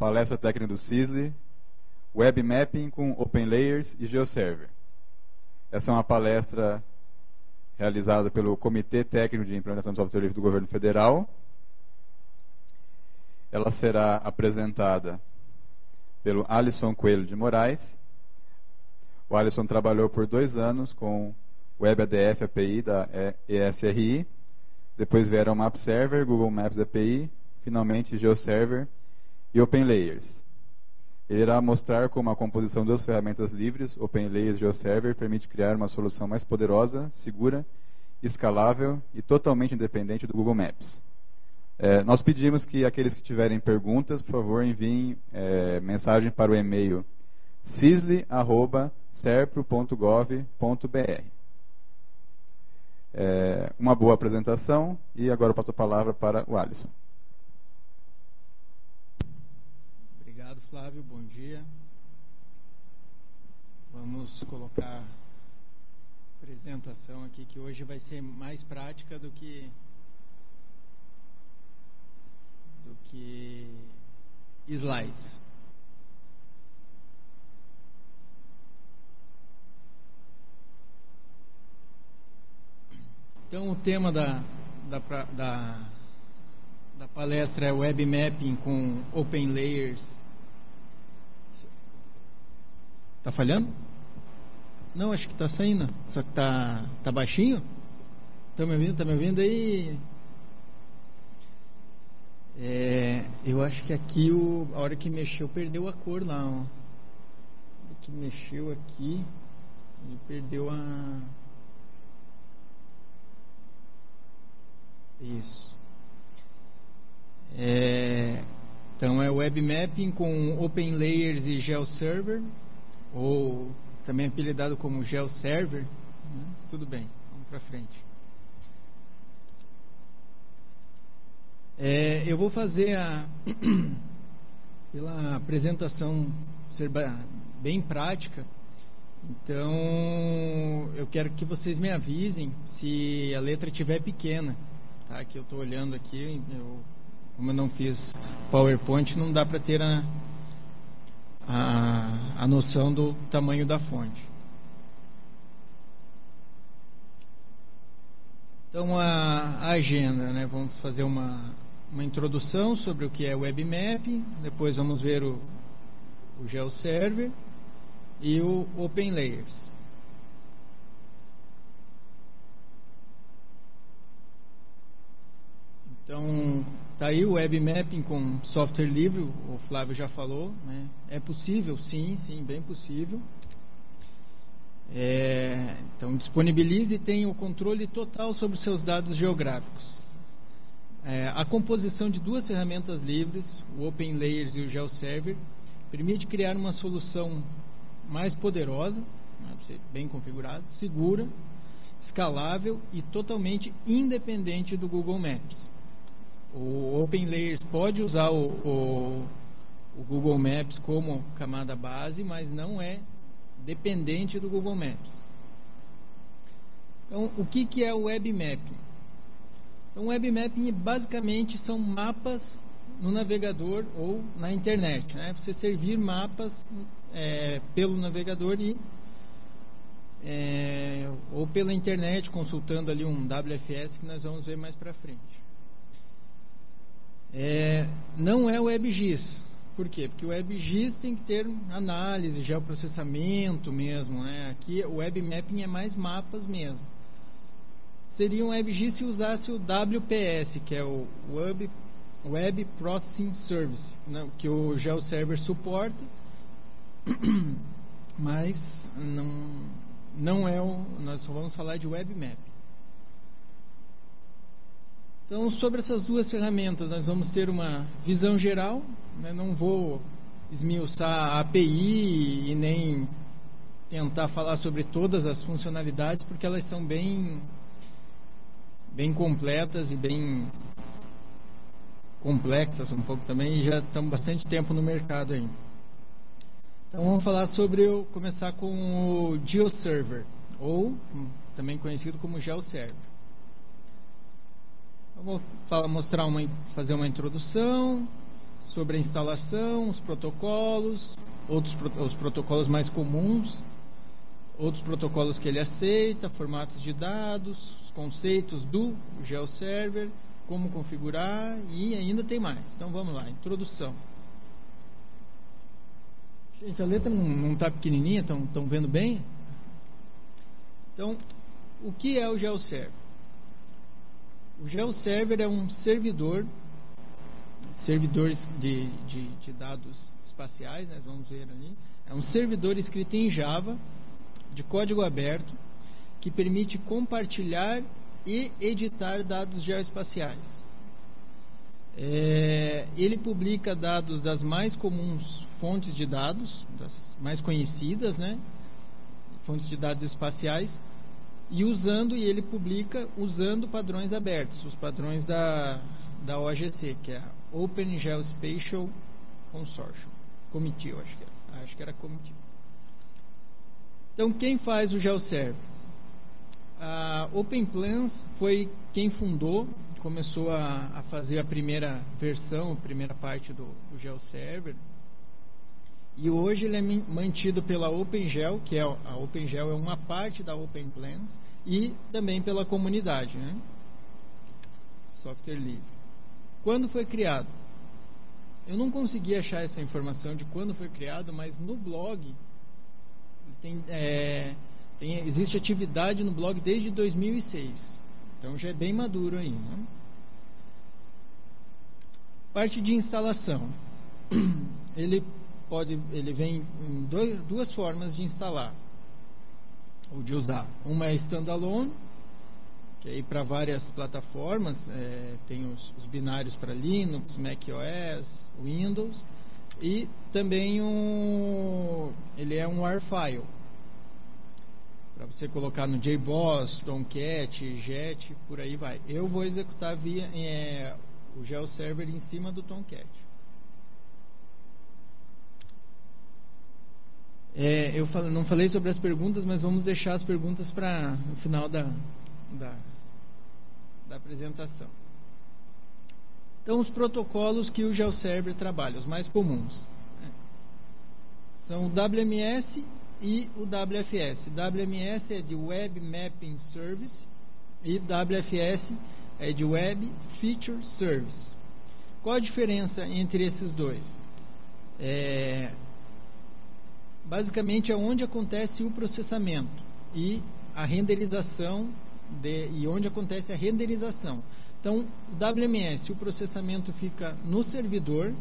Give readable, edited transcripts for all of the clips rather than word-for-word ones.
palestra técnica do CISLE, Web Mapping com OpenLayers e GeoServer. Essa é uma palestra realizada pelo Comitê Técnico de Implementação do Software Livre do Governo Federal. Ela será apresentada pelo Alisson Coelho de Moraes. O Alisson trabalhou por 2 anos com Web ADF API da ESRI. Depois vieram Map Server, Google Maps API, finalmente GeoServer e OpenLayers. Ele irá mostrar como a composição das ferramentas livres, OpenLayers e GeoServer, permite criar uma solução mais poderosa, segura, escalável e totalmente independente do Google Maps. Nós pedimos que aqueles que tiverem perguntas, por favor, enviem mensagem para o e-mail cisle@serpro.gov.br. Uma boa apresentação e agora eu passo a palavra para o Alisson. Obrigado, Flávio. Bom dia. Vamos colocar a apresentação aqui, que hoje vai ser mais prática do que slides. Então, o tema da palestra é Web Mapping com Open Layers. Está falhando? Não, acho que está saindo. Só que está baixinho. Está me ouvindo? Está me ouvindo aí? Eu acho que aqui, a hora que mexeu, perdeu a cor lá. Ó. O que mexeu aqui, ele perdeu a... Isso. Então é Web Mapping com Open Layers e GeoServer, ou também apelidado como GeoServer, né? Tudo bem, vamos para frente. Eu vou fazer pela apresentação ser bem prática. Então eu quero que vocês me avisem se a letra estiver pequena. Tá, que eu estou olhando aqui, como eu não fiz PowerPoint, não dá para ter a noção do tamanho da fonte. Então, a agenda, né? Vamos fazer uma introdução sobre o que é Web Mapping, depois vamos ver o GeoServer e o OpenLayers. Então, está aí o Web Mapping com software livre, o Flávio já falou, né? É possível? Sim, sim, bem possível. Então, disponibilize e tenha o controle total sobre os seus dados geográficos. A composição de 2 ferramentas livres, o OpenLayers e o GeoServer, permite criar uma solução mais poderosa, né, para ser bem configurado, segura, escalável e totalmente independente do Google Maps. O OpenLayers pode usar o Google Maps como camada base, mas não é dependente do Google Maps. Então, o que é o Web Mapping? Então, o Web Mapping basicamente são mapas no navegador ou na internet, né? Você servir mapas pelo navegador e ou pela internet, consultando ali um WFS que nós vamos ver mais para frente. Não é o WebGIS. Por quê? Porque o WebGIS tem que ter análise, geoprocessamento mesmo, né? Aqui o Web Mapping é mais mapas mesmo. Seria um WebGIS se usasse o WPS, que é o Web Processing Service, né? Que o GeoServer suporta, mas não é o... Nós só vamos falar de Web Mapping. Então, sobre essas 2 ferramentas, nós vamos ter uma visão geral, né? Não vou esmiuçar a API e nem tentar falar sobre todas as funcionalidades, porque elas são bem completas e bem complexas um pouco também, e já estão bastante tempo no mercado aí. Então, vamos falar sobre, começar com o GeoServer, ou também conhecido como GeoServer. Vou mostrar fazer uma introdução, sobre a instalação, os protocolos, os protocolos mais comuns, outros protocolos que ele aceita, formatos de dados, os conceitos do GeoServer, como configurar e ainda tem mais. Então vamos lá, introdução. Gente, a letra não está pequenininha, estão vendo bem? Então, o que é o GeoServer? O GeoServer é um servidores de dados espaciais, né? Vamos ver ali, é um servidor escrito em Java, de código aberto, que permite compartilhar e editar dados geoespaciais. Ele publica dados das mais comuns fontes de dados, das mais conhecidas, né? Fontes de dados espaciais, e ele publica usando padrões abertos, os padrões da OGC, que é a Open Geospatial Consortium, Committee, eu acho que era Committee. Então, quem faz o GeoServer? A OpenPlans foi quem fundou, começou a fazer a primeira versão, a primeira parte do GeoServer, e hoje ele é mantido pela OpenGeo, que é a OpenGeo é uma parte da OpenPlans, e também pela comunidade, né? Software livre. Quando foi criado? Eu não consegui achar essa informação de quando foi criado, mas no blog existe atividade no blog desde 2006, então já é bem maduro aí, né? Parte de instalação. Ele vem em duas formas de instalar ou de usar. Uma é standalone, que aí para várias plataformas, tem os binários para Linux, macOS, Windows, e também ele é um WAR file para você colocar no JBoss, Tomcat, Jet, por aí vai. Eu vou executar via o GeoServer em cima do Tomcat. Eu não falei sobre as perguntas, mas vamos deixar as perguntas para o final da apresentação. Então, os protocolos que o GeoServer trabalha, os mais comuns, né? São o WMS e o WFS. WMS é de Web Mapping Service e WFS é de Web Feature Service. Qual a diferença entre esses dois? Basicamente é onde acontece o processamento e a renderização e onde acontece a renderização. Então, WMS, o processamento fica no servidor.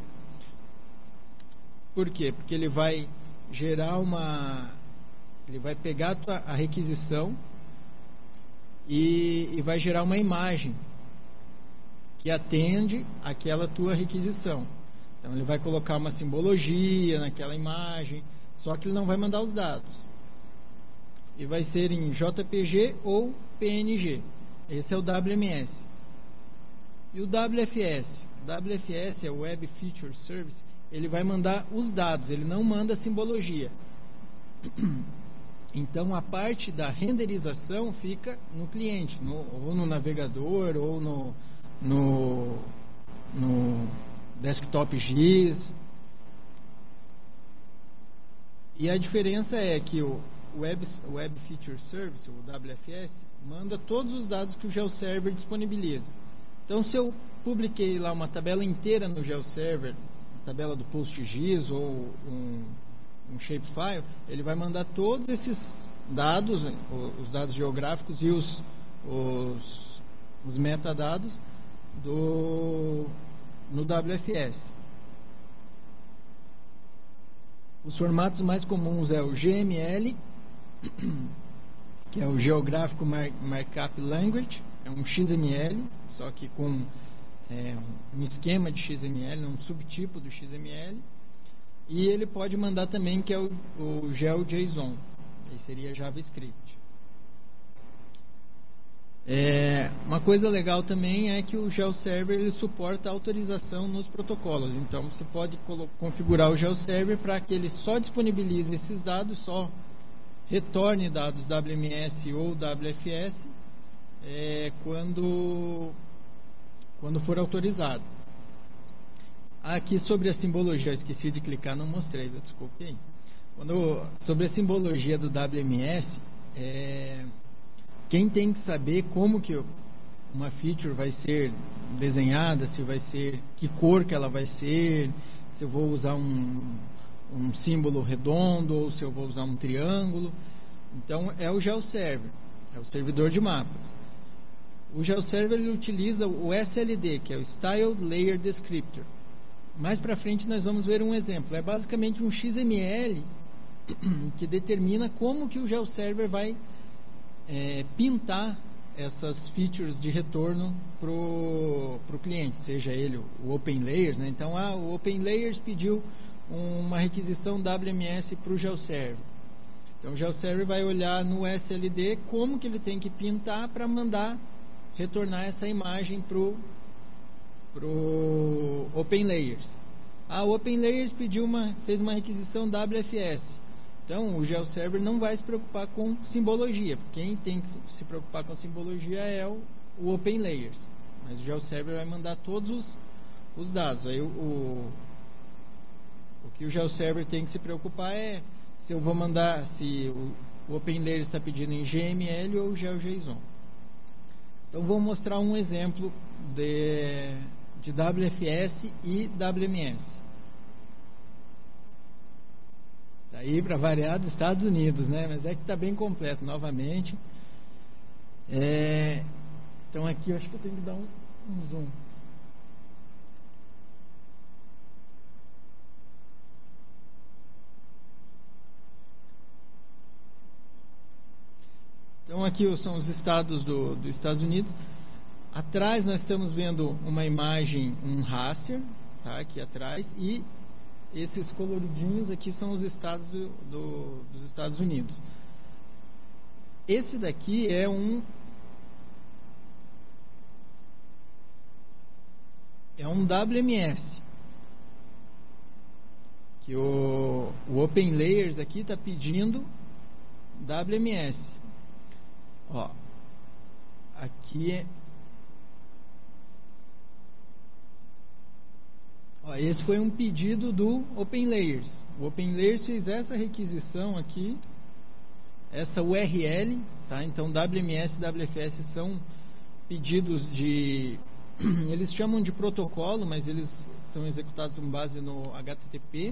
Por quê? Porque ele vai gerar ele vai pegar a requisição e vai gerar uma imagem que atende àquela tua requisição. Então, ele vai colocar uma simbologia naquela imagem, só que ele não vai mandar os dados. E vai ser em JPG ou PNG. Esse é o WMS. E o WFS? O WFS é o Web Feature Service. Ele vai mandar os dados, ele não manda a simbologia. Então, a parte da renderização fica no cliente, ou no navegador, ou no desktop GIS. E a diferença é que o Web Feature Service, o WFS, manda todos os dados que o GeoServer disponibiliza. Então, se eu publiquei lá uma tabela inteira no GeoServer, a tabela do PostGIS ou um Shapefile, ele vai mandar todos esses dados, os dados geográficos e os metadados no WFS. Os formatos mais comuns é o GML, que é o Geographic Markup Language, é um XML, só que com um esquema de XML, um subtipo do XML, e ele pode mandar também, que é o GeoJSON, aí seria JavaScript. Uma coisa legal também é que o GeoServer ele suporta autorização nos protocolos, então você pode configurar o GeoServer para que ele só disponibilize esses dados, só retorne dados WMS ou WFS quando for autorizado. Aqui sobre a simbologia, eu esqueci de clicar, não mostrei, desculpe aí. Sobre a simbologia do WMS, quem tem que saber como que uma feature vai ser desenhada, se vai ser, que cor que ela vai ser, se eu vou usar um símbolo redondo ou se eu vou usar um triângulo. Então é o GeoServer, é o servidor de mapas. O GeoServer ele utiliza o SLD, que é o Styled Layer Descriptor. Mais para frente nós vamos ver um exemplo. É basicamente um XML que determina como que o GeoServer vai pintar essas features de retorno para o cliente, seja ele o OpenLayers, né? Então o OpenLayers pediu uma requisição WMS para o GeoServer. Então o GeoServer vai olhar no SLD como que ele tem que pintar para mandar retornar essa imagem para o OpenLayers. O OpenLayers fez uma requisição WFS. Então o GeoServer não vai se preocupar com simbologia. Quem tem que se preocupar com simbologia é o OpenLayers. Mas o GeoServer vai mandar todos os dados. Aí o que o GeoServer tem que se preocupar é se eu vou mandar, se o OpenLayers está pedindo em GML ou GeoJSON. Então vou mostrar um exemplo de WFS e WMS. Daí para variar dos Estados Unidos, né? Mas é que está bem completo novamente. Então aqui eu acho que eu tenho que dar um zoom. Então aqui são os estados dos Estados Unidos. Atrás nós estamos vendo uma imagem, um raster, tá? Aqui atrás, e esses coloridinhos aqui são os estados dos Estados Unidos. Esse daqui é um WMS, que o OpenLayers aqui está pedindo WMS. Ó, aqui esse foi um pedido do OpenLayers. O OpenLayers fez essa requisição aqui, essa URL, tá? Então WMS e WFS são pedidos eles chamam de protocolo, mas eles são executados com base no HTTP.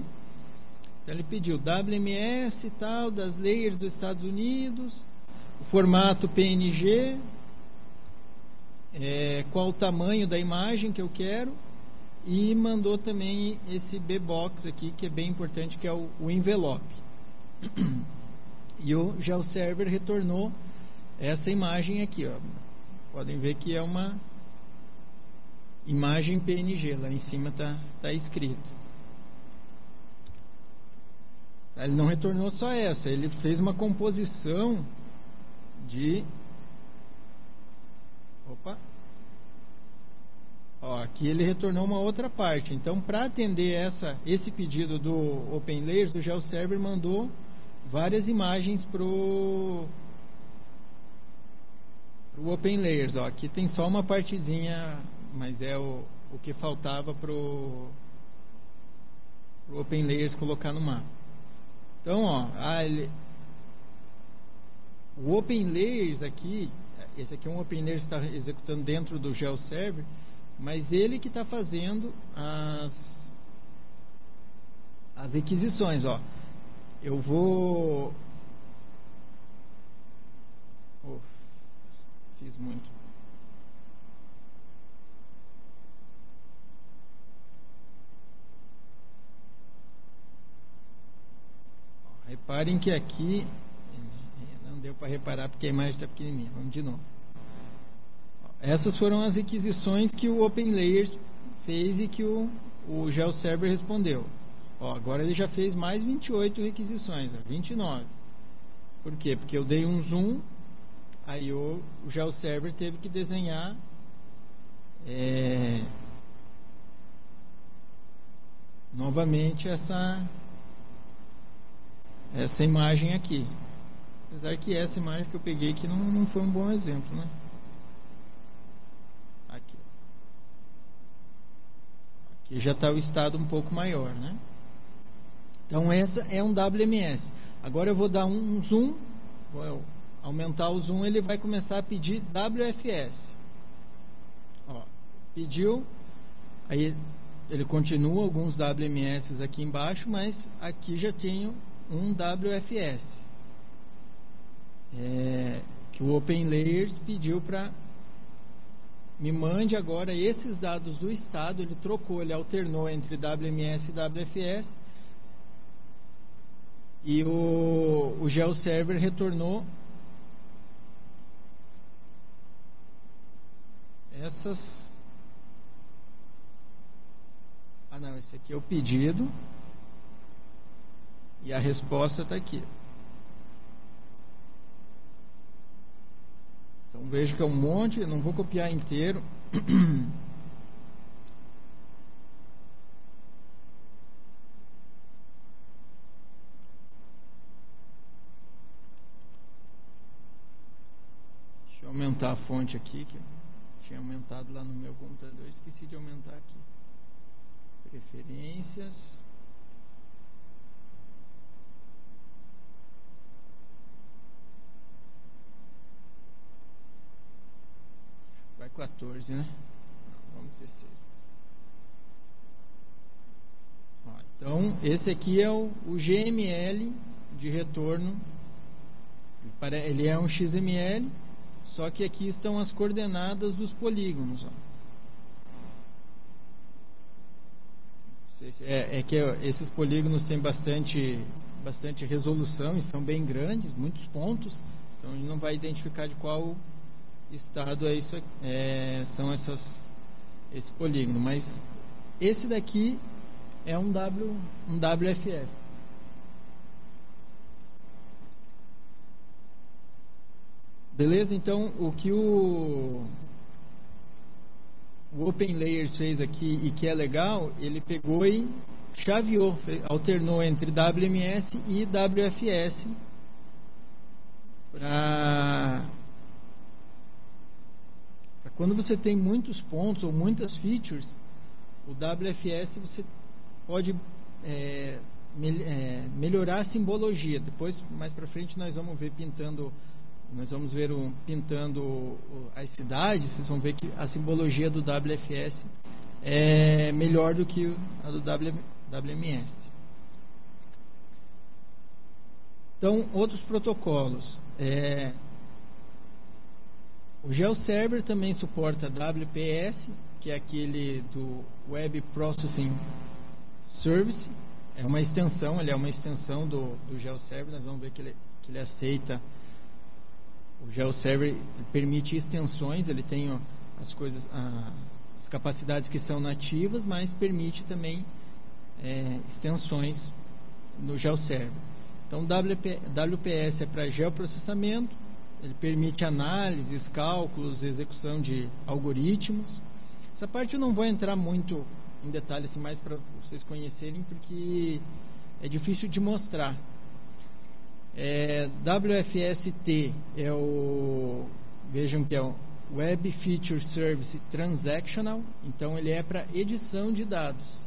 Então ele pediu WMS tal das layers dos Estados Unidos, o formato PNG, qual o tamanho da imagem que eu quero, e mandou também esse B-Box aqui, que é bem importante, que é o envelope. E o GeoServer retornou essa imagem aqui, ó. Podem ver que é uma imagem PNG, lá em cima tá escrito. Ele não retornou só essa, ele fez uma composição de... Opa! Ó, aqui ele retornou uma outra parte. Então, para atender esse pedido do OpenLayers, do GeoServer mandou várias imagens pro OpenLayers. Ó, aqui tem só uma partezinha, mas é o que faltava pro OpenLayers colocar no mapa. Então, ó, o OpenLayers aqui, esse aqui é um OpenLayers que está executando dentro do GeoServer, mas ele que está fazendo as requisições. Ó, eu vou... Oh, fiz muito. Ó, reparem que aqui... Não deu para reparar porque a imagem está pequenininha. Vamos de novo. Essas foram as requisições que o OpenLayers fez e que o GeoServer respondeu. Ó, agora ele já fez mais 28 requisições, 29. Por quê? Porque eu dei um zoom, aí o GeoServer teve que desenhar novamente essa imagem aqui. Apesar que essa imagem que eu peguei aqui não foi um bom exemplo, né? Aqui. que já está o estado um pouco maior, né? Então essa é um WMS. Agora eu vou dar um zoom, vou aumentar o zoom, ele vai começar a pedir WFS. Ó, pediu, aí ele continua alguns WMS aqui embaixo, mas aqui já tenho um WFS, que o OpenLayers pediu para me mande agora esses dados do estado. Ele trocou, ele alternou entre WMS e WFS, e o GeoServer retornou essas... Ah não, esse aqui é o pedido e a resposta está aqui. Então vejo que é um monte, não vou copiar inteiro. Deixa eu aumentar a fonte aqui, que eu tinha aumentado lá no meu computador, esqueci de aumentar aqui. Preferências. Vai 14, né? Não, vamos 16. Ó, então, esse aqui é o GML de retorno. Ele é um XML, só que aqui estão as coordenadas dos polígonos. Ó. É que esses polígonos têm bastante resolução e são bem grandes, muitos pontos. Então, ele não vai identificar de qual estado é isso, são esse polígono. Mas esse daqui é um WFS. Beleza? Então, o que o OpenLayers fez aqui, e que é legal, ele pegou e chaveou, alternou entre WMS e WFS para quando você tem muitos pontos ou muitas features, o WFS você pode melhorar a simbologia. Depois, mais para frente, nós vamos ver pintando as cidades, vocês vão ver que a simbologia do WFS é melhor do que a do WMS. Então, outros protocolos. O GeoServer também suporta WPS, que é aquele do Web Processing Service. É uma extensão, ele é uma extensão do GeoServer. Nós vamos ver que ele aceita. O GeoServer permite extensões, ele tem as capacidades que são nativas, mas permite também extensões no GeoServer. Então, WPS é para geoprocessamento, ele permite análises, cálculos, execução de algoritmos. Essa parte eu não vou entrar muito em detalhes, assim, mais para vocês conhecerem, porque é difícil de mostrar. WFST é vejam que é o Web Feature Service Transactional. Então ele é para edição de dados,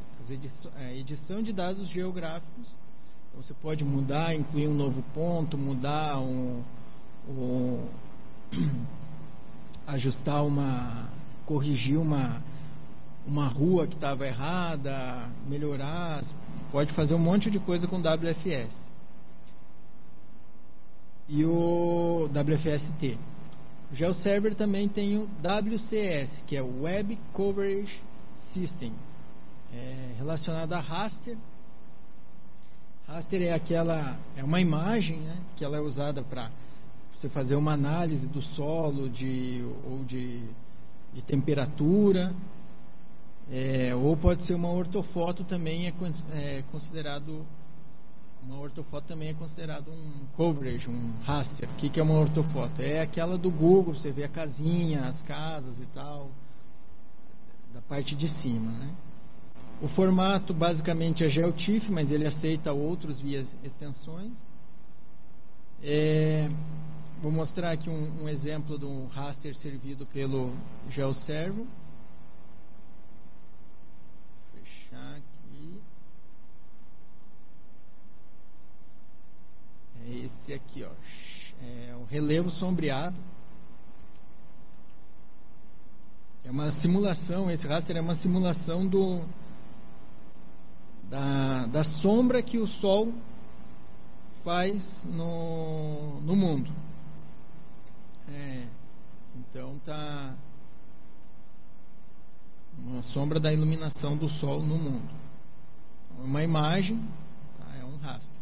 edição de dados geográficos. Então você pode mudar, incluir um novo ponto, mudar ajustar corrigir uma rua que estava errada, melhorar, pode fazer um monte de coisa com WFS. E o WFST. O GeoServer também tem o WCS, que é o Web Coverage System, relacionado a raster. Raster é uma imagem, né, que ela é usada para você fazer uma análise do solo ou de temperatura, ou pode ser uma ortofoto, também é considerado... Uma ortofoto também é considerado um coverage, um raster. O que é uma ortofoto? É aquela do Google, você vê a casinha, as casas e tal, da parte de cima, né? O formato basicamente é GeoTIFF, mas ele aceita outros via extensões. Vou mostrar aqui um exemplo de um raster servido pelo GeoServer. Fechou. aparecer aqui, ó, o relevo sombreado. É uma simulação, esse raster é uma simulação do, da sombra que o Sol faz no mundo. Então tá uma sombra da iluminação do Sol no mundo. Então, é uma imagem, tá? É um raster.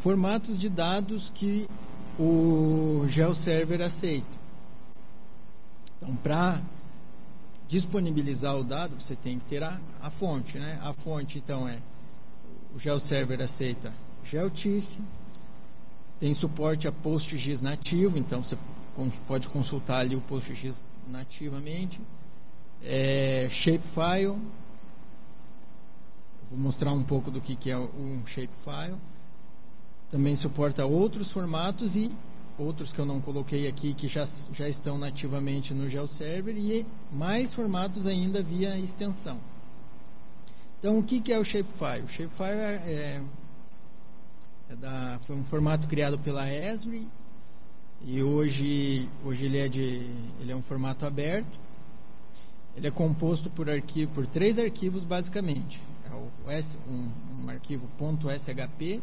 Formatos de dados que o GeoServer aceita. Então, para disponibilizar o dado, você tem que ter a fonte, né? A fonte, então, o GeoServer aceita GeoTIFF, tem suporte a PostGIS nativo, então você pode consultar ali o PostGIS nativamente, Shapefile. Vou mostrar um pouco do que é um Shapefile. Também suporta outros formatos e outros que eu não coloquei aqui, que já estão nativamente no GeoServer, e mais formatos ainda via extensão. Então, o que é o Shapefile? O Shapefile foi um formato criado pela ESRI, e hoje ele é um formato aberto. Ele é composto por três arquivos, basicamente. Um arquivo .shp,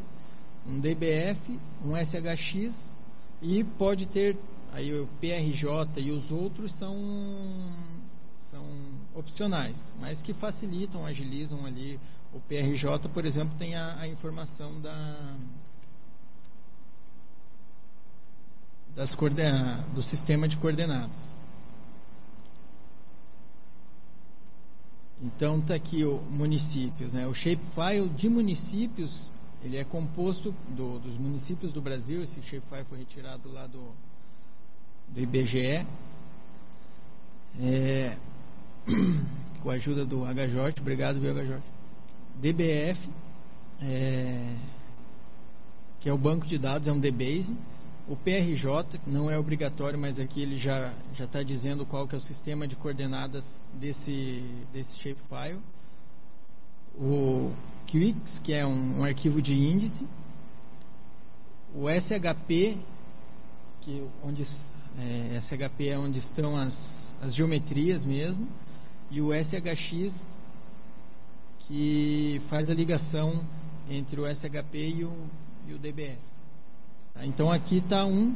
um DBF, um SHX, e pode ter aí o PRJ, e os outros são opcionais, mas que facilitam, agilizam ali. O PRJ, por exemplo, tem a informação do sistema de coordenadas. Então está aqui o municípios, né? O Shapefile de municípios, ele é composto dos municípios do Brasil. Esse Shapefile foi retirado lá do IBGE, com a ajuda do HJ. Obrigado, viu, HJ. DBF, que é o banco de dados, é um DBase. O PRJ não é obrigatório, mas aqui ele já está dizendo qual que é o sistema de coordenadas desse Shapefile. O QIX, que é um arquivo de índice. O SHP, SHP é onde estão as geometrias mesmo. E o SHX, que faz a ligação entre o SHP e o DBF. Tá? Então aqui está um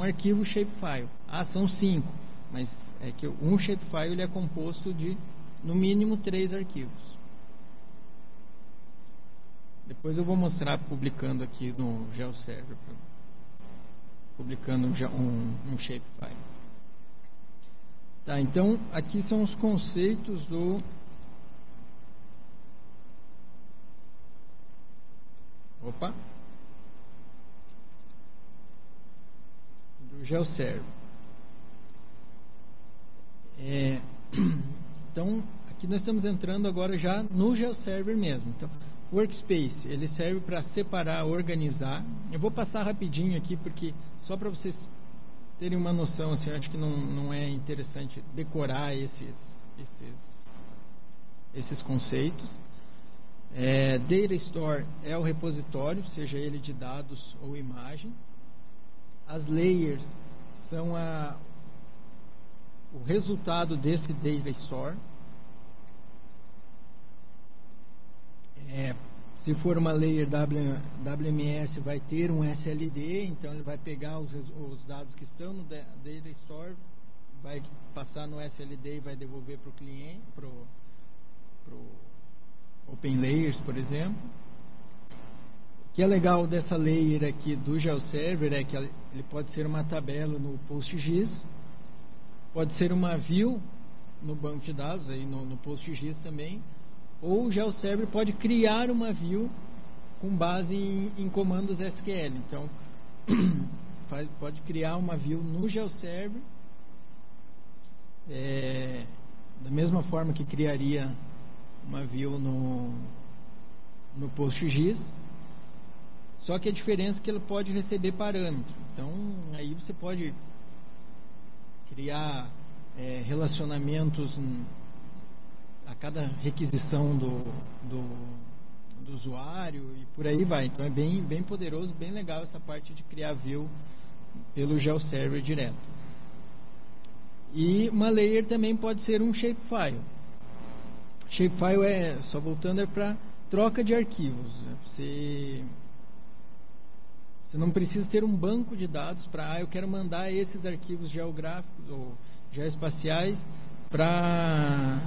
arquivo Shapefile. São 5, mas é que um Shapefile ele é composto de no mínimo 3 arquivos. Depois eu vou mostrar publicando aqui no GeoServer, publicando um Shapefile. Tá, então aqui são os conceitos do GeoServer. Então aqui nós estamos entrando agora já no GeoServer mesmo. Então, Workspace, ele serve para separar, organizar. Eu vou passar rapidinho aqui, porque só para vocês terem uma noção, assim, eu acho que não é interessante decorar esses conceitos. Data Store é o repositório, seja ele de dados ou imagem. As Layers são o resultado desse Data Store. Se for uma layer WMS, vai ter um SLD, então ele vai pegar os dados que estão no Data Store, vai passar no SLD e vai devolver para o cliente, para o OpenLayers, por exemplo. O que é legal dessa layer aqui do GeoServer é que ele pode ser uma tabela no PostGIS, pode ser uma view no banco de dados, aí no PostGIS também, ou o GeoServer pode criar uma view com base em comandos SQL. Então, pode criar uma view no GeoServer, da mesma forma que criaria uma view no PostGIS, só que a diferença é que ele pode receber parâmetro. Então, aí você pode criar relacionamentos cada requisição do usuário e por aí vai. Então é bem poderoso, bem legal essa parte de criar view pelo GeoServer direto. E uma layer também pode ser um Shapefile. Shapefile é, só voltando, é para troca de arquivos. Você não precisa ter um banco de dados para, eu quero mandar esses arquivos geográficos ou geoespaciais para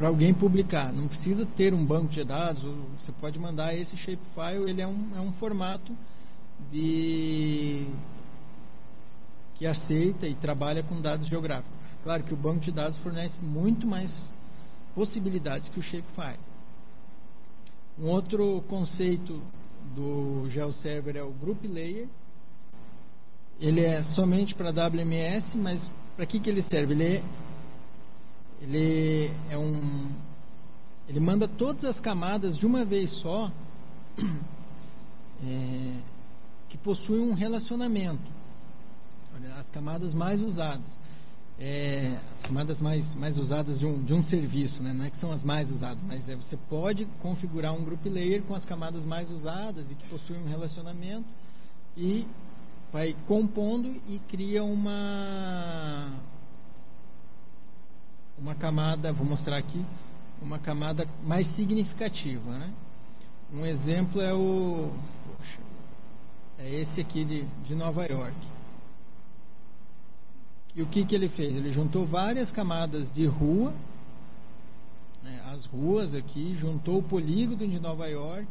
alguém publicar. Não precisa ter um banco de dados, você pode mandar esse Shapefile, ele é um formato que aceita e trabalha com dados geográficos. Claro que o banco de dados fornece muito mais possibilidades que o Shapefile. Um outro conceito do GeoServer é o Group Layer. Ele é somente para WMS, mas para que ele serve? Ele manda todas as camadas de uma vez só, que possuem um relacionamento. As camadas mais usadas, as camadas mais usadas de um serviço, né? Não é que são as mais usadas, mas você pode configurar um group layer com as camadas mais usadas e que possuem um relacionamento, e vai compondo e cria uma camada, vou mostrar aqui, uma camada mais significativa, né? Um exemplo é esse aqui de Nova York. E o que ele fez? Ele juntou várias camadas de rua, né, as ruas aqui, juntou o polígono de Nova York,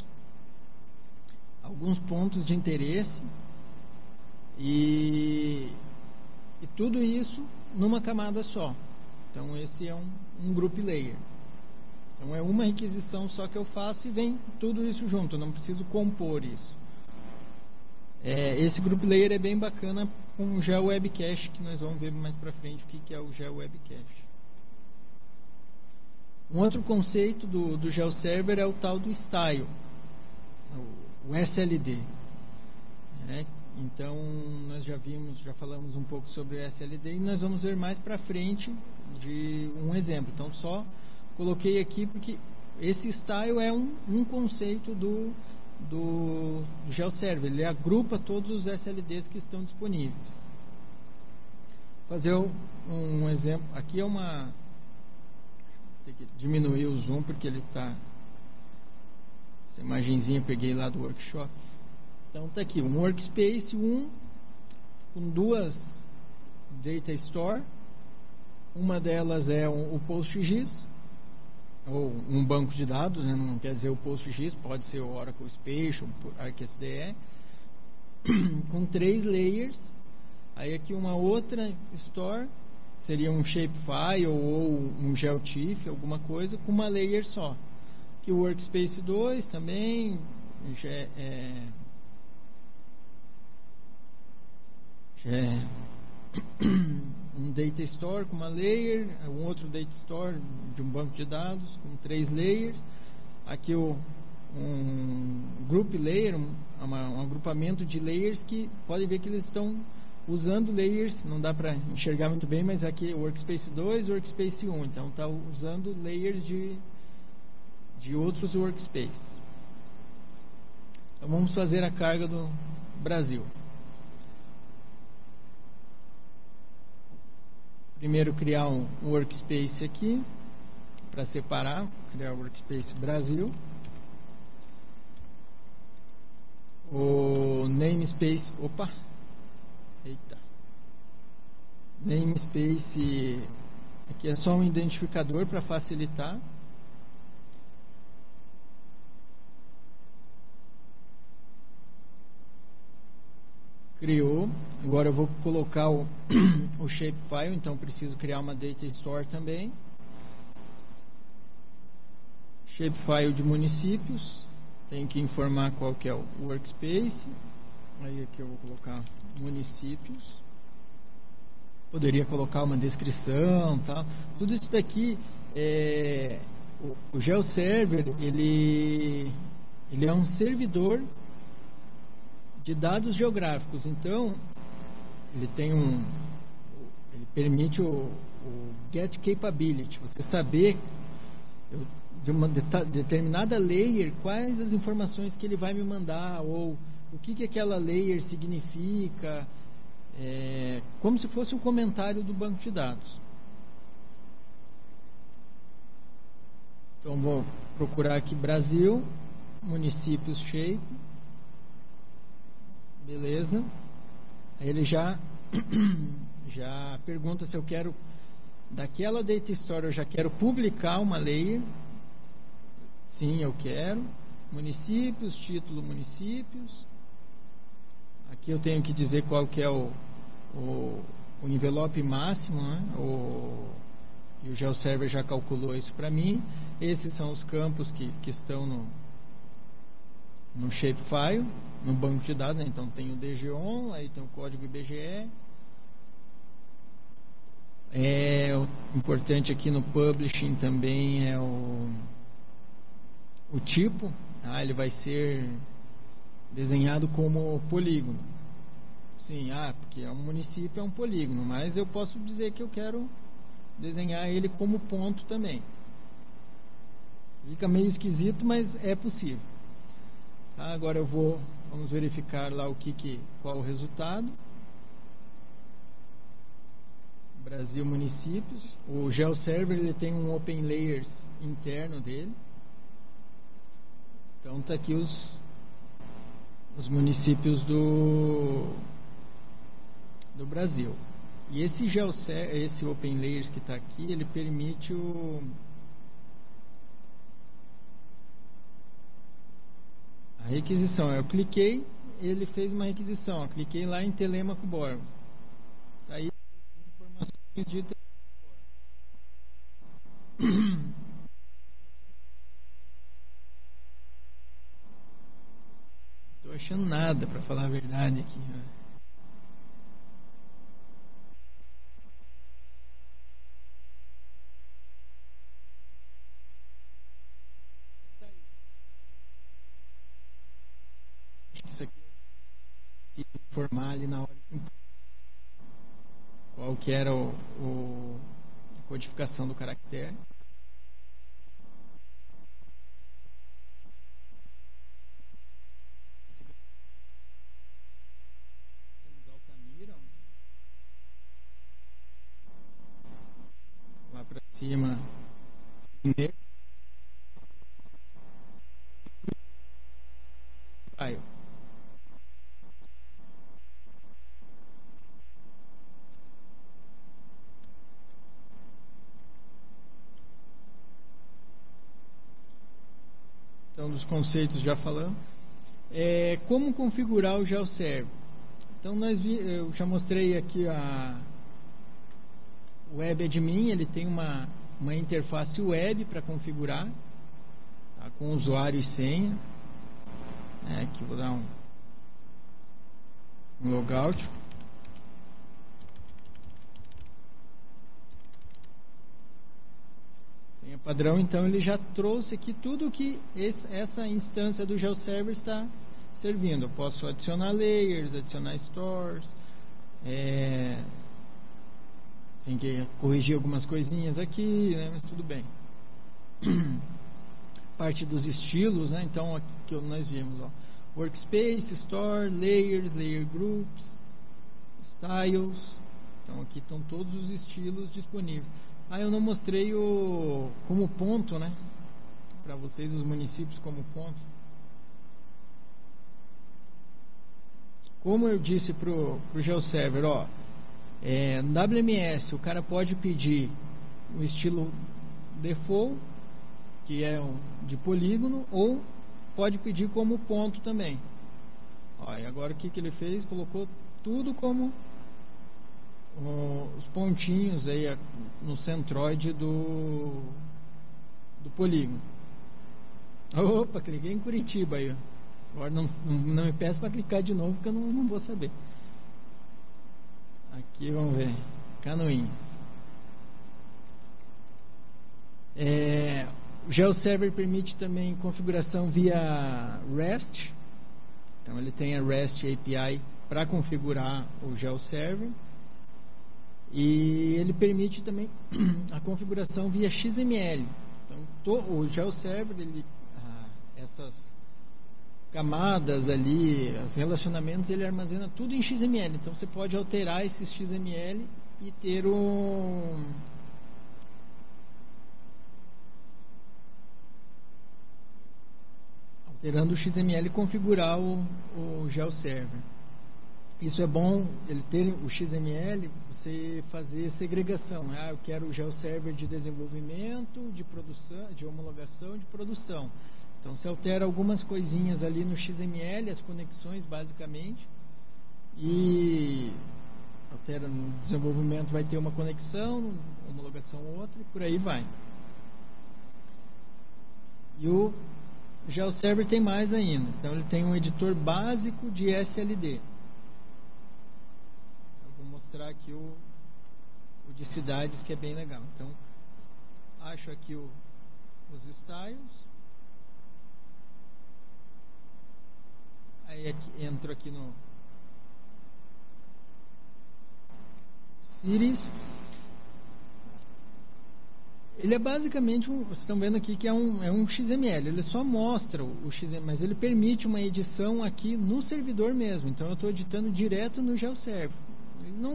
alguns pontos de interesse, e tudo isso numa camada só. Então esse é um group layer. Então é uma requisição só que eu faço e vem tudo isso junto, eu não preciso compor isso. Esse group layer é bem bacana com o GeoWebcache, que nós vamos ver mais para frente o que é o GeoWebcache. Um outro conceito do GeoServer é o tal do Style, o SLD, né? Então nós já falamos um pouco sobre o SLD e nós vamos ver mais para frente de um exemplo. Então só coloquei aqui porque esse Style é um conceito do GeoServer, ele agrupa todos os SLDs que estão disponíveis. Vou fazer um exemplo, aqui é uma... Tem que diminuir o zoom porque ele está... Essa imagenzinha eu peguei lá do workshop. Então está aqui, um workspace, com duas data store, uma delas é o PostGIS, ou um banco de dados, né? Não quer dizer o PostGIS, pode ser o Oracle Spatial, ArcSDE, com 3 layers. Aí aqui uma outra store, seria um Shapefile ou um GeoTIFF, alguma coisa, com uma layer só. Aqui o Workspace 2 também, um data store com uma layer, um outro data store de um banco de dados com 3 layers. Aqui um group layer, um agrupamento de layers que podem ver que eles estão usando layers, não dá para enxergar muito bem, mas aqui workspace 2, workspace 1, então está usando layers de outros workspaces. Então vamos fazer a carga do Brasil. Primeiro criar um workspace aqui, para separar, criar o workspace Brasil. O namespace, namespace, aqui é só um identificador para facilitar. Criou, agora eu vou colocar o Shapefile, então preciso criar uma Data Store também. Shapefile de municípios, tem que informar qual que é o workspace. Aí aqui eu vou colocar municípios. Poderia colocar uma descrição, tá? Tudo isso daqui, o GeoServer, ele é um servidor de dados geográficos, então ele tem ele permite o get capability, você saber de uma determinada layer, quais as informações que ele vai me mandar, ou o que aquela layer significa, como se fosse um comentário do banco de dados. Então vou procurar aqui Brasil, municípios shape, beleza. Aí ele já pergunta se eu quero, daquela data store eu já quero publicar uma layer. Sim, eu quero. Municípios, título municípios. Aqui eu tenho que dizer qual que é o envelope máximo, né? E o GeoServer já calculou isso para mim. Esses são os campos que estão no Shapefile, no banco de dados, né? Então tem o DGON, aí tem o código IBGE. O importante aqui no Publishing também é o tipo. Ele vai ser desenhado como polígono. Sim, porque é um município, é um polígono, mas eu posso dizer que eu quero desenhar ele como ponto também. Fica meio esquisito, mas é possível. Tá, agora vamos verificar lá qual o resultado. Brasil municípios. O GeoServer ele tem um OpenLayers interno dele. Então tá aqui os municípios do Brasil. E esse OpenLayers que está aqui, ele permite a requisição. Eu cliquei, ele fez uma requisição. Eu cliquei lá em Telêmaco Borba. Tá aí as informações de Telêmaco Borba. Não tô achando nada, para falar a verdade aqui, né? Informar ali na hora qual que era a codificação do caractere. Lá para cima, dos conceitos já falamos. Como configurar o GeoServer? Então eu já mostrei aqui o Web Admin, ele tem uma interface web para configurar, tá, com usuário e senha. Aqui vou dar um logout. Padrão, então ele já trouxe aqui tudo que essa instância do GeoServer está servindo. Eu posso adicionar layers, adicionar stores, tem que corrigir algumas coisinhas aqui, né? Mas tudo bem. Parte dos estilos, né? Então aqui que nós vimos, ó, workspace, store, layers, layer groups, styles. Então aqui estão todos os estilos disponíveis. Eu não mostrei como ponto, né? Para vocês, os municípios como ponto. Como eu disse pro GeoServer, WMS, o cara pode pedir o estilo default, que é de polígono, ou pode pedir como ponto também. E agora o que ele fez? Colocou tudo como os pontinhos aí no centroide do polígono. Opa, cliquei em Curitiba aí. Agora não me peço para clicar de novo, porque eu não vou saber. Aqui vamos ver. Canoinhas. O GeoServer permite também configuração via REST. Então ele tem a REST API para configurar o GeoServer. E ele permite também a configuração via XML. Então, o GeoServer, ele, essas camadas ali, os relacionamentos, ele armazena tudo em XML. Então, você pode alterar esses XML e ter um... alterando o XML, configurar o GeoServer. Isso é bom, ele ter o XML, você fazer segregação. Ah, eu quero o GeoServer de desenvolvimento, de produção, de homologação, de produção. Então, você altera algumas coisinhas ali no XML, as conexões, basicamente. E altera no desenvolvimento, vai ter uma conexão, homologação outra, e por aí vai. E o GeoServer tem mais ainda. Então, ele tem um editor básico de SLD. Eu vou mostrar aqui o de cidades, que é bem legal. Então, acho aqui os styles. Aí aqui, entro aqui no Cities. Ele é basicamente vocês estão vendo aqui que é um XML. Ele só mostra o XML, mas ele permite uma edição aqui no servidor mesmo. Então eu estou editando direto no GeoServer. Ele não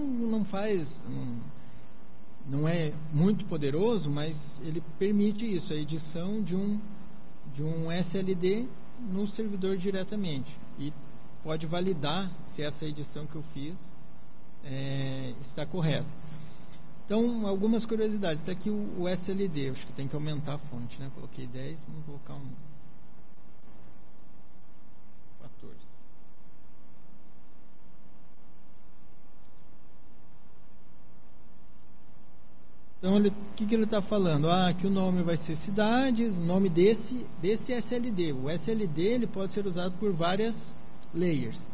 é muito poderoso, mas ele permite isso, a edição de um SLD no servidor diretamente. E pode validar se essa edição que eu fiz está correta. Então, algumas curiosidades. Está aqui o SLD. Acho que tem que aumentar a fonte, né? Coloquei 10, vamos colocar um 14. Então, o que ele está falando? Ah, que o nome vai ser cidades, o nome desse SLD. O SLD ele pode ser usado por várias layers.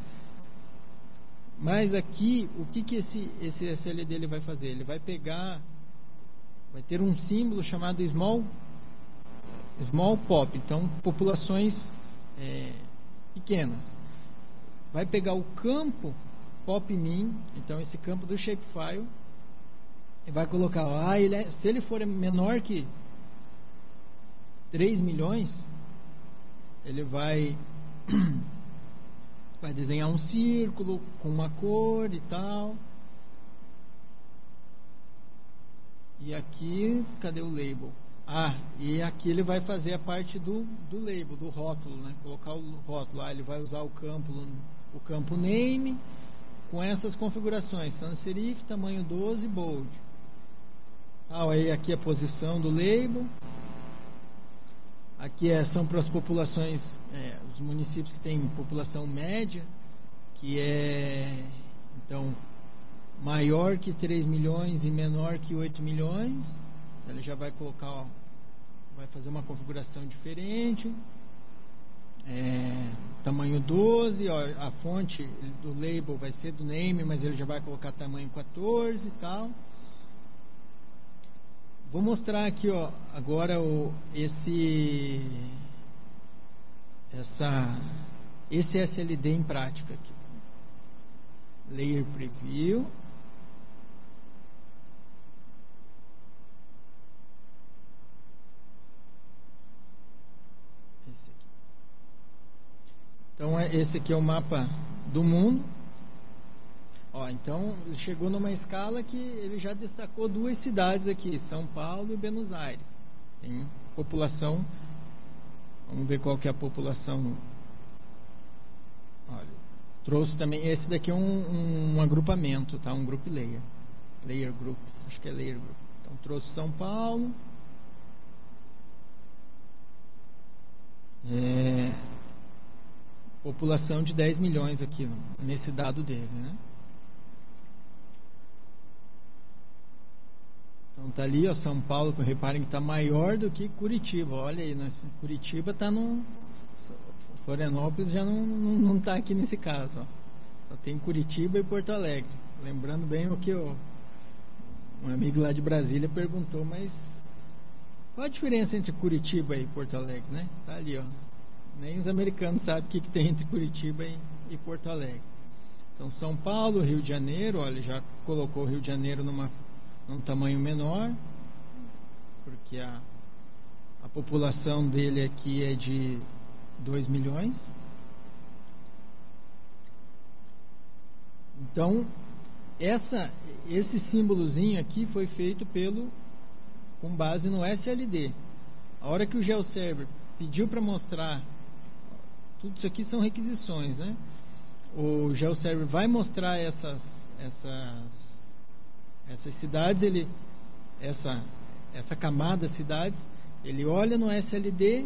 Mas aqui, o que esse SLD ele vai fazer? Ele vai pegar, vai ter um símbolo chamado small pop, então populações pequenas. Vai pegar o campo pop min, então esse campo do Shapefile, e vai colocar, se ele for menor que 3 milhões, ele vai desenhar um círculo com uma cor e tal. E aqui, cadê o label? E aqui ele vai fazer a parte do label, do rótulo, né? Colocar o rótulo. Ele vai usar o campo name com essas configurações, sans serif, tamanho 12, bold. Aí aqui a posição do label. Aqui são para as populações, os municípios que têm população média, que é então maior que 3 milhões e menor que 8 milhões. Então, ele já vai colocar, vai fazer uma configuração diferente. Tamanho 12, a fonte do label vai ser do name, mas ele já vai colocar tamanho 14 e tal. Vou mostrar aqui, agora esse SLD em prática aqui. Layer Preview. Esse aqui. Então, esse aqui é o mapa do mundo. Então, ele chegou numa escala que ele já destacou duas cidades aqui, São Paulo e Buenos Aires. Tem população, vamos ver qual que é a população. Olha, trouxe também, esse daqui é um agrupamento, tá? Um group layer. Layer group, acho que é layer group. Então, trouxe São Paulo. População de 10 milhões aqui, nesse dado dele, né? Então tá ali, São Paulo, reparem que está maior do que Curitiba. Olha aí, Curitiba está no... Florianópolis já não está aqui nesse caso. Só tem Curitiba e Porto Alegre. Lembrando bem o que um amigo lá de Brasília perguntou, mas qual a diferença entre Curitiba e Porto Alegre, né? Tá ali, Nem os americanos sabem o que tem entre Curitiba e Porto Alegre. Então São Paulo, Rio de Janeiro, olha, já colocou o Rio de Janeiro num tamanho menor, porque A população dele aqui é de 2 milhões. Então, esse símbolozinho aqui foi feito com base no SLD. A hora que o GeoServer pediu para mostrar, tudo isso aqui são requisições, né? O GeoServer vai mostrar essas cidades, essa camada de cidades, ele olha no SLD,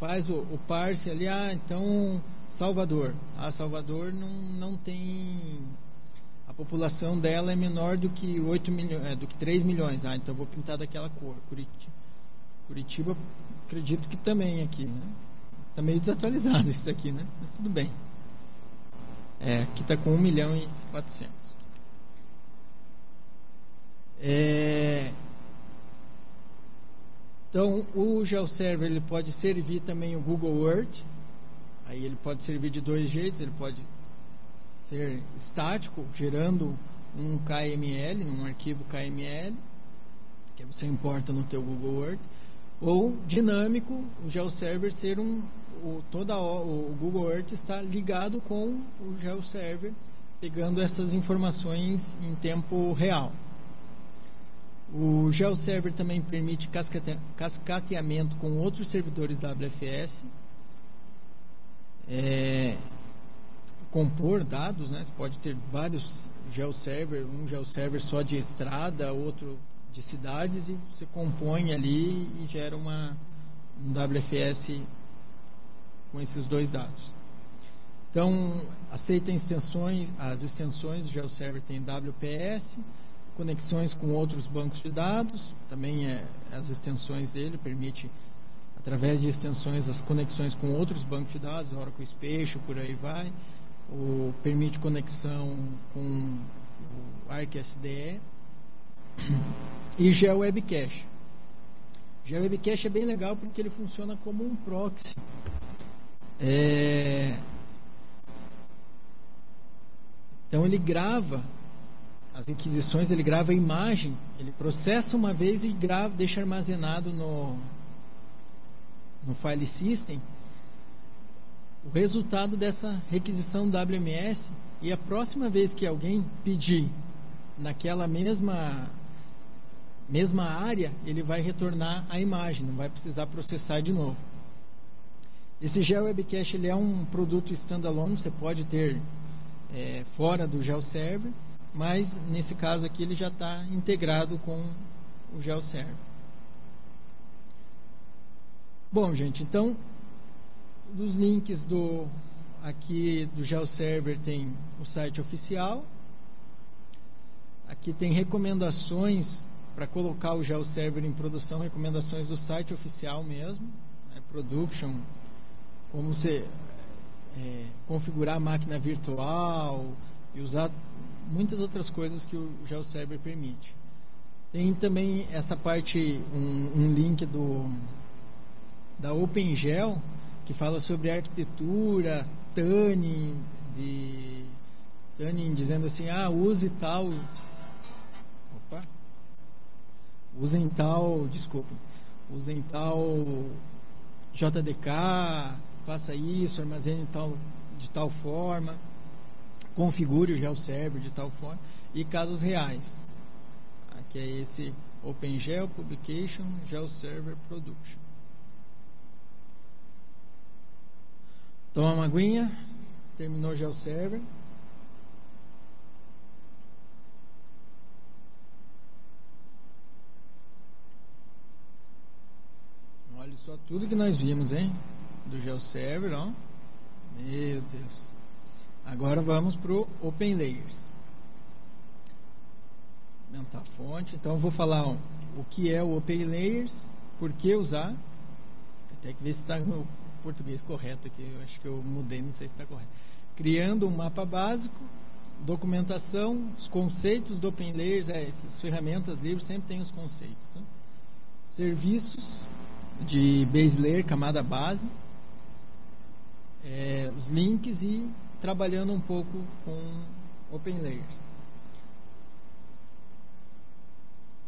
faz o parse ali, então Salvador. Salvador não tem, a população dela é menor do que 3 milhões. Então vou pintar daquela cor. Curitiba, acredito que também aqui, né? Tá meio desatualizado isso aqui, né? Mas tudo bem. Aqui tá com 1.400.000. Então, o GeoServer ele pode servir também o Google Earth. Aí ele pode servir de dois jeitos. Ele pode ser estático, gerando um KML, um arquivo KML, que você importa no teu Google Earth. Ou dinâmico, o GeoServer ser o Google Earth está ligado com o GeoServer, pegando essas informações em tempo real. O GeoServer também permite cascateamento com outros servidores WFS, compor dados, né? Você pode ter vários GeoServer, um GeoServer só de estrada, outro de cidades, e você compõe ali e gera um WFS com esses dois dados. Então, aceita extensões, as extensões, o GeoServer tem WPS, conexões com outros bancos de dados, também as extensões dele, permite, através de extensões, as conexões com outros bancos de dados, Oracle Spatial, por aí vai, permite conexão com o ArcSDE e GeoWebcache. GeoWebcache é bem legal porque ele funciona como um proxy. Então ele grava as requisições, ele grava a imagem, ele processa uma vez e grava, deixa armazenado no file system o resultado dessa requisição WMS, e a próxima vez que alguém pedir naquela mesma área, ele vai retornar a imagem, não vai precisar processar de novo. Esse GeoWebcache ele é um produto standalone, você pode ter fora do GeoServer, mas nesse caso aqui ele já está integrado com o GeoServer. Bom, gente, então dos links do GeoServer tem o site oficial. Aqui tem recomendações para colocar o GeoServer em produção, recomendações do site oficial mesmo, production, como você configurar a máquina virtual e usar muitas outras coisas que o GeoServer permite. Tem também essa parte, um link da OpenGeo, que fala sobre arquitetura, Tuning, dizendo assim, usem tal JDK, faça isso, armazene de tal forma, configure o GeoServer de tal forma, e casos reais. Aqui é esse OpenGeo Publication GeoServer Production. Toma uma aguinha, terminou o GeoServer. Olha só tudo que nós vimos, hein? Do GeoServer, ó. Meu Deus. Agora vamos para o OpenLayers. Aumentar a fonte. Então eu vou falar o que é o OpenLayers, por que usar. Até que ver se está no português correto aqui. Eu acho que eu mudei, não sei se está correto. Criando um mapa básico, documentação, os conceitos do OpenLayers, essas ferramentas livres sempre tem os conceitos, né? Serviços de base layer, camada base, os links e trabalhando um pouco com OpenLayers.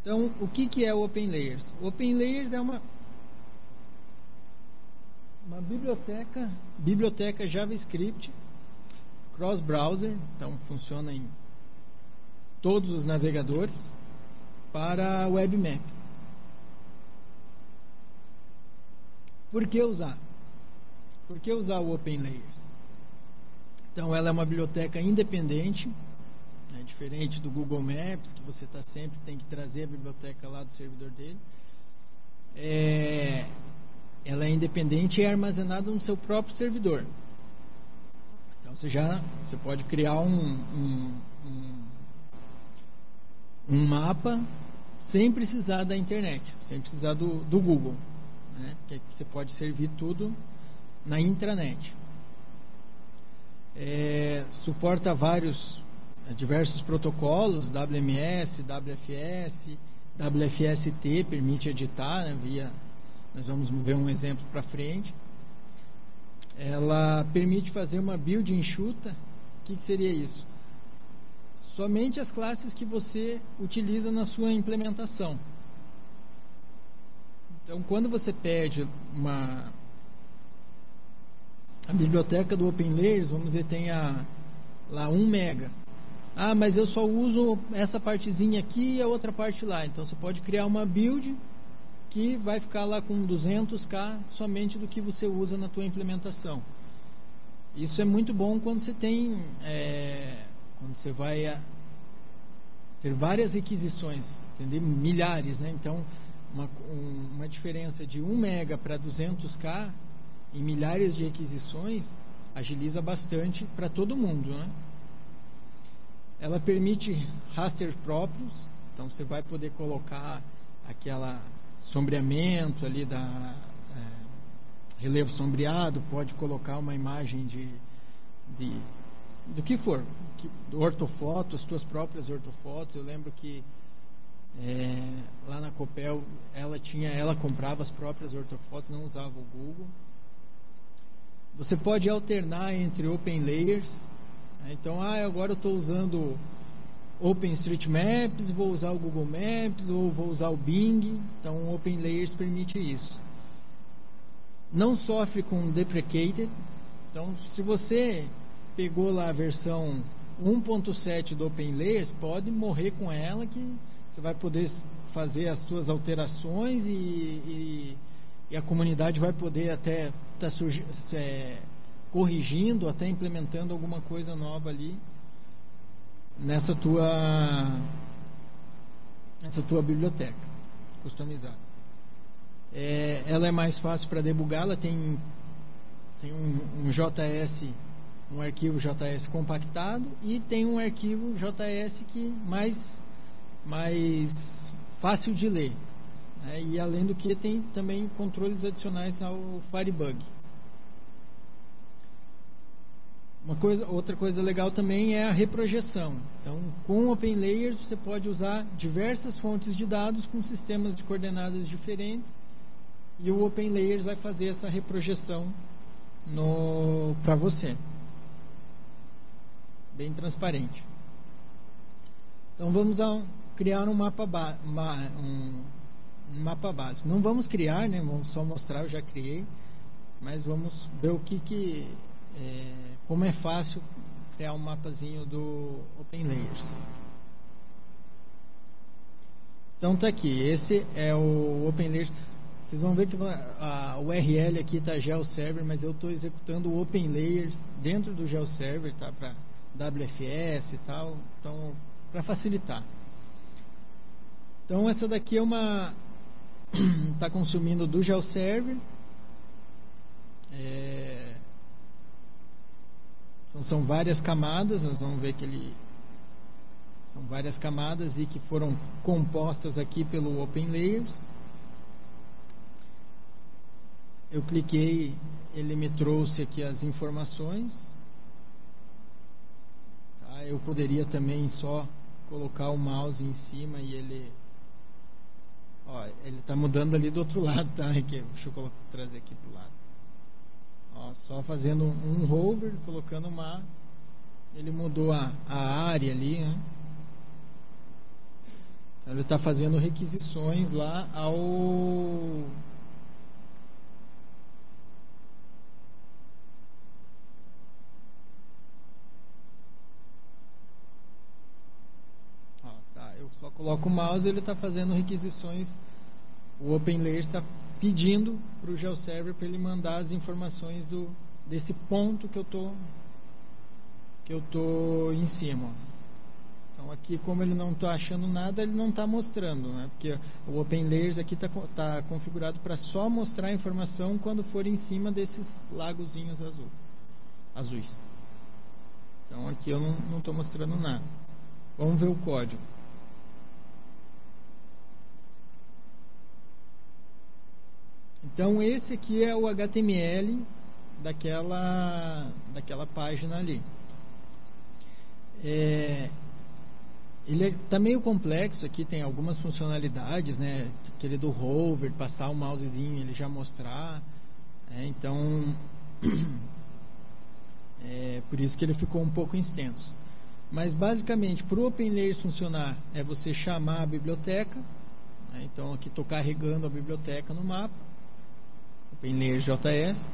Então, o que é o OpenLayers? O OpenLayers é uma biblioteca JavaScript, cross-browser, então funciona em todos os navegadores, para Web Map. Por que usar? Por que usar o OpenLayers? Então, ela é uma biblioteca independente, né, diferente do Google Maps, que você tem que trazer a biblioteca lá do servidor dele. Ela é independente e é armazenada no seu próprio servidor. Então, você pode criar um mapa sem precisar da internet, sem precisar do Google, né? Porque você pode servir tudo na intranet. Suporta diversos protocolos, WMS, WFS, WFST, permite editar, né, nós vamos ver um exemplo para frente. Ela permite fazer uma build enxuta. O que seria isso? Somente as classes que você utiliza na sua implementação. Então, quando você pede a biblioteca do OpenLayers, vamos dizer, tem lá 1 mega. Ah, mas eu só uso essa partezinha aqui e a outra parte lá. Então, você pode criar uma build que vai ficar lá com 200K somente do que você usa na tua implementação. Isso é muito bom quando você tem... quando você vai ter várias requisições, entender? Milhares, né? Então, uma diferença de 1 mega para 200K em milhares de requisições agiliza bastante para todo mundo, né? Ela permite raster próprios, então você vai poder colocar aquela sombreamento ali, relevo sombreado, pode colocar uma imagem do que for, ortofotos, tuas próprias ortofotos. Eu lembro que lá na Copel ela comprava as próprias ortofotos, não usava o Google. Você pode alternar entre OpenLayers, né? Então, agora eu estou usando OpenStreetMaps, vou usar o Google Maps ou vou usar o Bing. Então, o OpenLayers permite isso. Não sofre com deprecated. Então, se você pegou lá a versão 1.7 do OpenLayers, pode morrer com ela, que você vai poder fazer as suas alterações e a comunidade vai poder até corrigindo, até implementando alguma coisa nova ali nessa tua biblioteca customizada. Ela é mais fácil para debugar, ela tem um JS, um arquivo JS compactado, e tem um arquivo JS que mais fácil de ler, né? E além do que, tem também controles adicionais ao Firebug. Outra coisa legal também é a reprojeção. Então, com o OpenLayers você pode usar diversas fontes de dados com sistemas de coordenadas diferentes, e o OpenLayers vai fazer essa reprojeção para você, bem transparente. Então, vamos criar um mapa básico. Não vamos criar, né? Vamos só mostrar, eu já criei, mas vamos ver o como é fácil criar um mapazinho do OpenLayers. Então, tá aqui, esse é o OpenLayers. Vocês vão ver que a URL aqui tá GeoServer, mas eu estou executando o OpenLayers dentro do GeoServer, tá? Para WFS e tal, então, para facilitar. Então, essa daqui é está consumindo do GeoServer. Então, são várias camadas, nós vamos ver que são várias camadas e que foram compostas aqui pelo OpenLayers. Eu cliquei, ele me trouxe aqui as informações. Eu poderia também só colocar o mouse em cima e ele está mudando ali do outro lado, tá? Deixa eu trazer aqui pro lado. Ó, só fazendo um hover, colocando ele mudou a área ali, né? Então, ele está fazendo requisições lá coloco o mouse, ele está fazendo requisições, o OpenLayers está pedindo para o GeoServer para ele mandar as informações do, desse ponto que eu estou em cima. Então aqui, como ele não está achando nada, ele não está mostrando, né? Porque o OpenLayers aqui está configurado para só mostrar a informação quando for em cima desses lagozinhos azuis. Então aqui eu não estou mostrando nada. Vamos ver o código. Então esse aqui é o HTML daquela página ali. Ele está meio complexo aqui, tem algumas funcionalidades, né? Aquele do hover, passar o mousezinho, ele já mostrar. Então, por isso que ele ficou um pouco extenso. Mas, basicamente, para o OpenLayers funcionar, é você chamar a biblioteca. Então, aqui estou carregando a biblioteca no mapa. OpenLayers JS.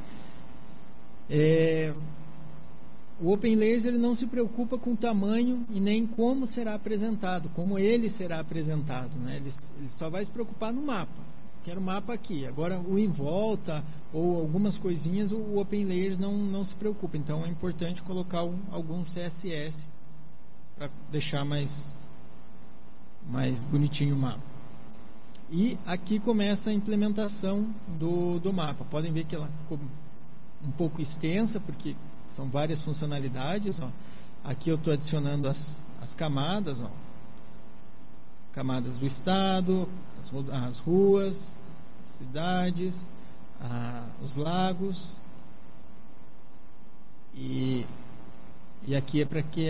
O OpenLayers ele não se preocupa com o tamanho e nem como será apresentado, como ele será apresentado, né? Ele só vai se preocupar no mapa. Quero o mapa aqui. Agora, o em volta ou algumas coisinhas, o OpenLayers não se preocupa. Então, é importante colocar algum CSS para deixar mais bonitinho o mapa. E aqui começa a implementação do mapa. Podem ver que ela ficou um pouco extensa, porque são várias funcionalidades, ó. Aqui eu estou adicionando as camadas, ó. Camadas do estado, as ruas, as cidades, os lagos. E aqui é para que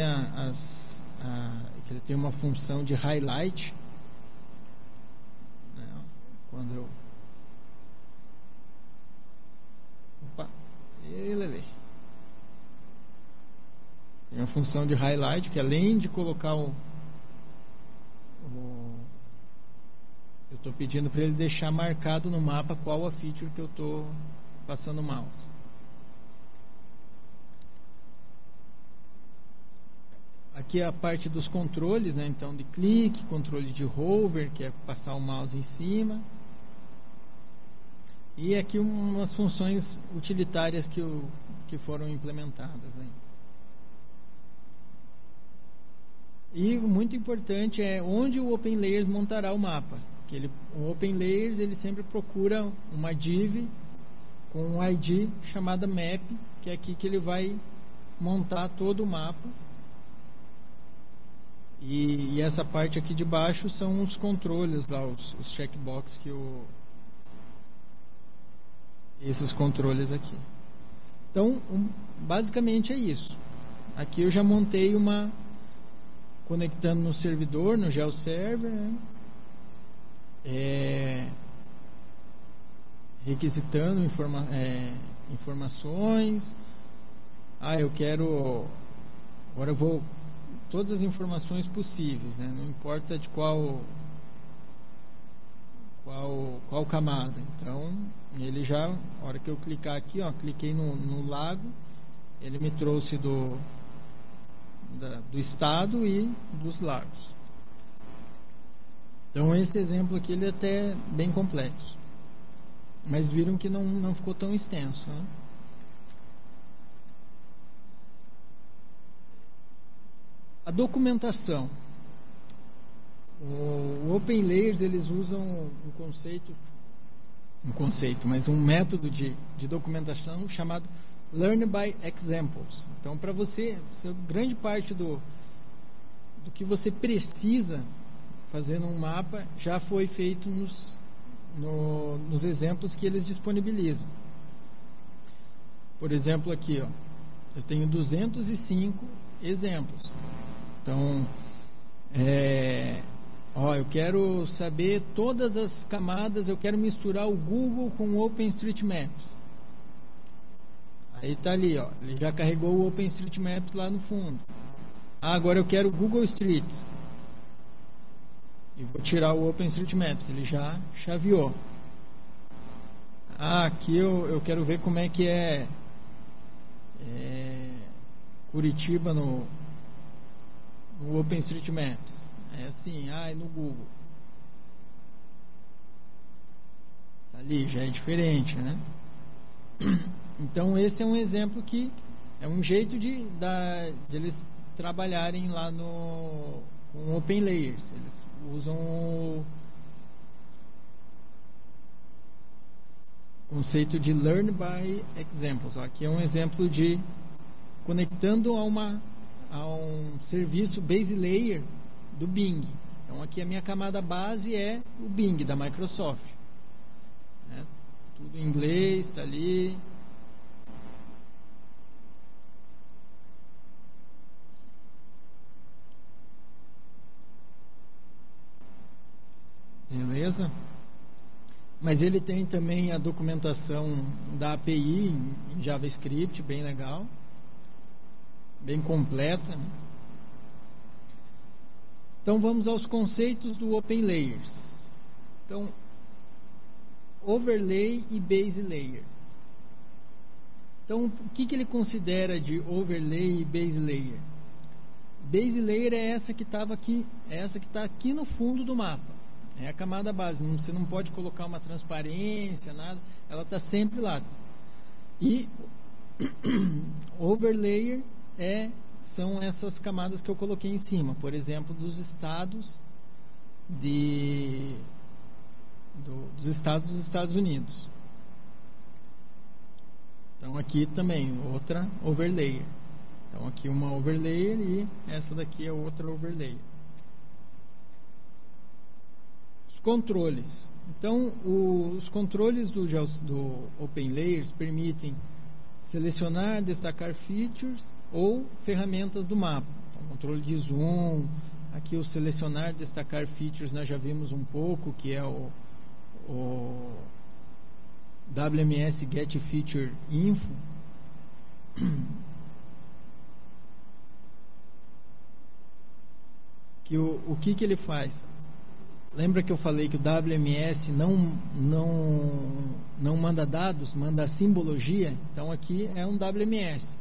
que ele tem uma função de highlight, né? Quando eu tem a função de highlight, que além de colocar eu estou pedindo para ele deixar marcado no mapa qual a feature que eu estou passando o mouse. Aqui é a parte dos controles, né? Então, de clique, controle de hover, que é passar o mouse em cima. E aqui umas funções utilitárias que foram implementadas, né? E muito importante é onde o OpenLayers montará o mapa. Que o OpenLayers ele sempre procura uma div com um ID chamada map, que é aqui que ele vai montar todo o mapa. E essa parte aqui de baixo são os controles lá, os checkbox esses controles aqui. Então, basicamente é isso. Aqui eu já montei uma conectando no servidor, no GeoServer, né? Requisitando informações. Eu quero, agora eu vou todas as informações possíveis, né? Não importa de qual camada. Então ele já, a hora que eu clicar aqui, ó, cliquei no lago, ele me trouxe do estado e dos lagos. Então esse exemplo aqui ele é até bem complexo, mas viram que não ficou tão extenso, né? A documentação, o OpenLayers eles usam um método de documentação chamado Learn by Examples. Então, para você, grande parte do que você precisa fazer num mapa já foi feito nos exemplos que eles disponibilizam. Por exemplo, aqui, ó, eu tenho 205 exemplos. Então, eu quero saber todas as camadas, eu quero misturar o Google com o OpenStreetMaps. Aí está ali, ó, ele já carregou o OpenStreetMaps lá no fundo. Agora eu quero o Google Streets. E vou tirar o OpenStreetMaps, ele já chaveou. Aqui eu quero ver como é que é Curitiba no OpenStreetMaps. É assim, no Google. Ali já é diferente, né? Então esse é um exemplo que é um jeito de eles trabalharem lá no com OpenLayers. Eles usam o conceito de Learn by Examples. Aqui é um exemplo de conectando a um serviço base layer do Bing. Então aqui a minha camada base é o Bing da Microsoft. Tudo em inglês, está ali. Beleza? Mas ele tem também a documentação da API em JavaScript, bem legal. Bem completa. Então vamos aos conceitos do OpenLayers. Então, overlay e base layer. Então, o que ele considera de overlay e base layer? Base layer é essa que estava aqui, é essa que está aqui no fundo do mapa. É a camada base. Você não pode colocar uma transparência, nada. Ela está sempre lá. E overlayer são essas camadas que eu coloquei em cima. Por exemplo, dos estados dos Estados Unidos. Então aqui também outra overlayer. Então aqui uma overlayer e essa daqui é outra overlayer. Os controles. Então os controles do OpenLayers permitem selecionar, destacar features ou ferramentas do mapa. Então, controle de zoom. Aqui o selecionar, destacar features nós já vimos um pouco, que é o WMS Get Feature Info. Que o que ele faz? Lembra que eu falei que o WMS não manda dados, manda simbologia? Então aqui é um WMS.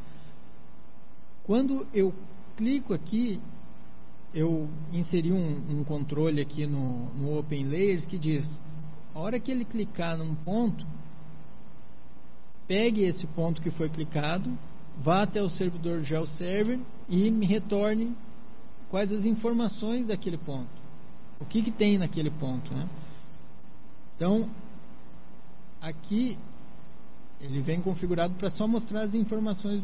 Quando eu clico aqui, eu inseri um controle aqui no OpenLayers que diz: a hora que ele clicar num ponto, pegue esse ponto que foi clicado, vá até o servidor GeoServer e me retorne quais as informações daquele ponto. O que tem naquele ponto, né? Então, aqui ele vem configurado para só mostrar as informações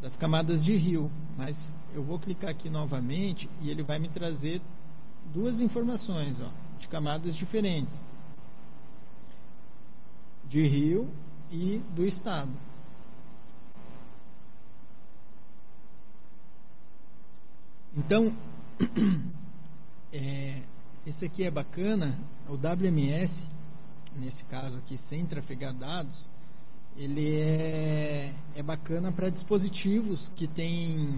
das camadas de rio. Mas eu vou clicar aqui novamente e ele vai me trazer duas informações, de camadas diferentes, de rio e do estado. Então, esse aqui é bacana. O WMS, nesse caso aqui, sem trafegar dados, ele é bacana para dispositivos que têm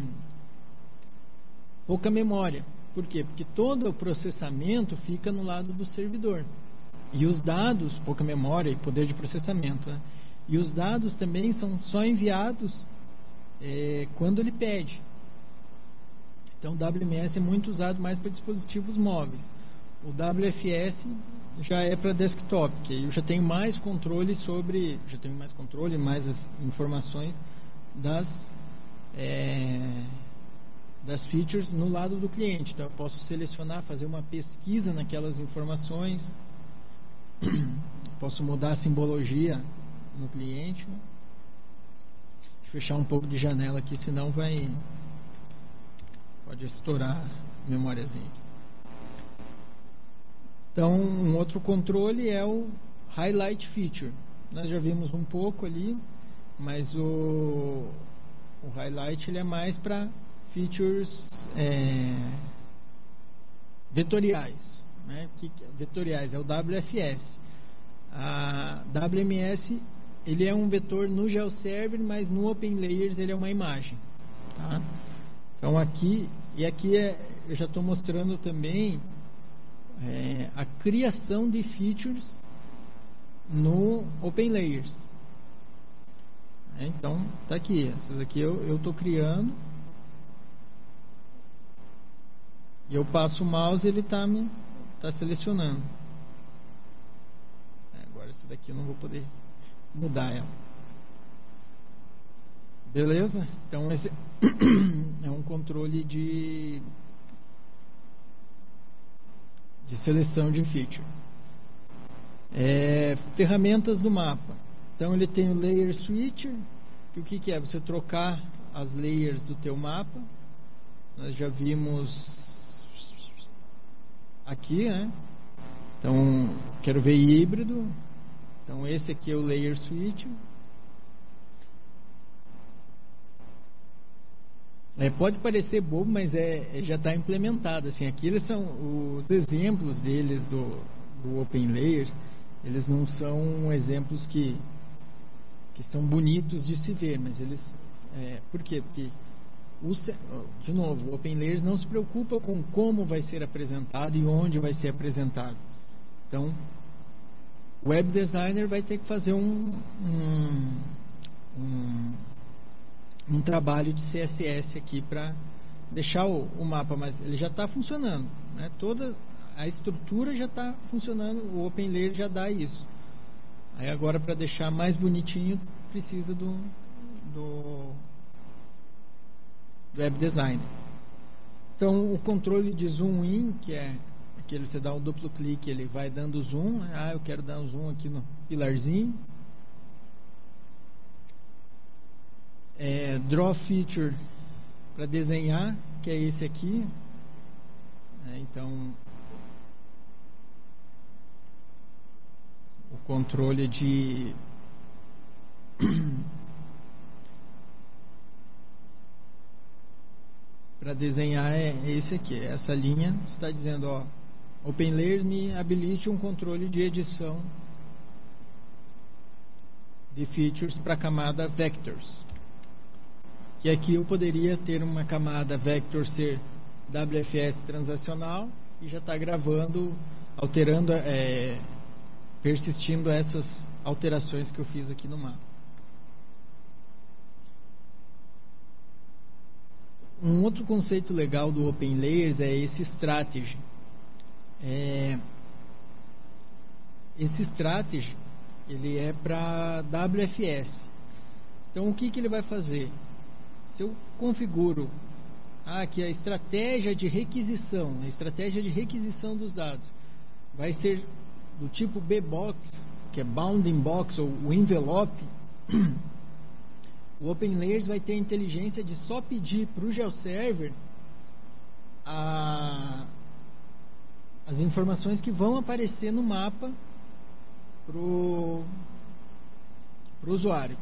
pouca memória. Por quê? Porque todo o processamento fica no lado do servidor. E os dados, pouca memória e poder de processamento, né? E os dados também são só enviados quando ele pede. Então o WMS é muito usado mais para dispositivos móveis. O WFS já é para desktop, que aí eu já tenho mais controle mais as informações das features no lado do cliente. Então eu posso selecionar, fazer uma pesquisa naquelas informações, posso mudar a simbologia no cliente, né? Deixa eu fechar um pouco de janela aqui, senão pode estourar a memóriazinha. Então um outro controle é o Highlight Feature. Nós já vimos um pouco ali, mas o Highlight ele é mais para features vetoriais, né? Vetoriais é o WFS. A WMS ele é um vetor no GeoServer, mas no OpenLayers ele é uma imagem, tá? Então aqui eu já estou mostrando também a criação de features no OpenLayers. Então tá aqui, essas aqui eu estou criando. E eu passo o mouse e ele está selecionando. Agora esse daqui eu não vou poder mudar ela. Beleza? Então esse é um controle de seleção de feature. Ferramentas do mapa. Então ele tem o Layer Switcher, que o que é? Você trocar as layers do teu mapa. Nós já vimos aqui, né? Então, quero ver híbrido. Então esse aqui é o Layer Switcher. Pode parecer bobo, mas já está implementado. Assim, aqui eles são os exemplos deles do OpenLayers. Eles não são exemplos que são bonitos de se ver, mas eles... por quê? Porque, de novo, o OpenLayers não se preocupa com como vai ser apresentado e onde vai ser apresentado. Então, o web designer vai ter que fazer um trabalho de CSS aqui para deixar o mapa, mas ele já está funcionando, né? Toda a estrutura já está funcionando, o OpenLayer já dá isso. Aí agora, para deixar mais bonitinho, precisa do web design. Então o controle de zoom in, que é aquele que você dá um duplo clique, ele vai dando zoom. Eu quero dar um zoom aqui no pilarzinho. Draw Feature, para desenhar, que é esse aqui. Então o controle de para desenhar é esse aqui. Essa linha está dizendo, ó, OpenLayers me habilite um controle de edição de features para a camada Vectors. Que aqui eu poderia ter uma camada Vector ser WFS transacional e já está gravando, alterando, persistindo essas alterações que eu fiz aqui no mapa. Um outro conceito legal do OpenLayers é esse Strategy. Esse Strategy, ele é para WFS. Então o que ele vai fazer? Se eu configuro aqui a estratégia de requisição, dos dados vai ser do tipo B-Box, que é Bounding Box, ou o envelope, o OpenLayers vai ter a inteligência de só pedir para o GeoServer as informações que vão aparecer no mapa para o usuário.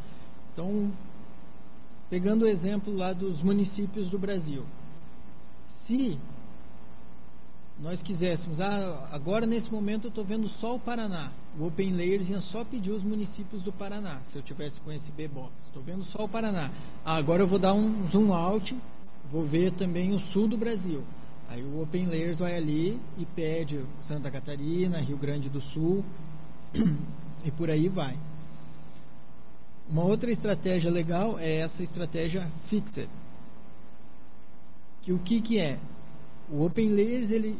Então, pegando o exemplo lá dos municípios do Brasil, se nós quiséssemos, agora nesse momento eu estou vendo só o Paraná, o OpenLayers ia só pedir os municípios do Paraná, se eu tivesse com esse B-Box, estou vendo só o Paraná. Agora eu vou dar um zoom out, vou ver também o sul do Brasil. Aí o OpenLayers vai ali e pede Santa Catarina, Rio Grande do Sul e por aí vai. Uma outra estratégia legal é essa estratégia Fixed. Que o que é? O OpenLayers, ele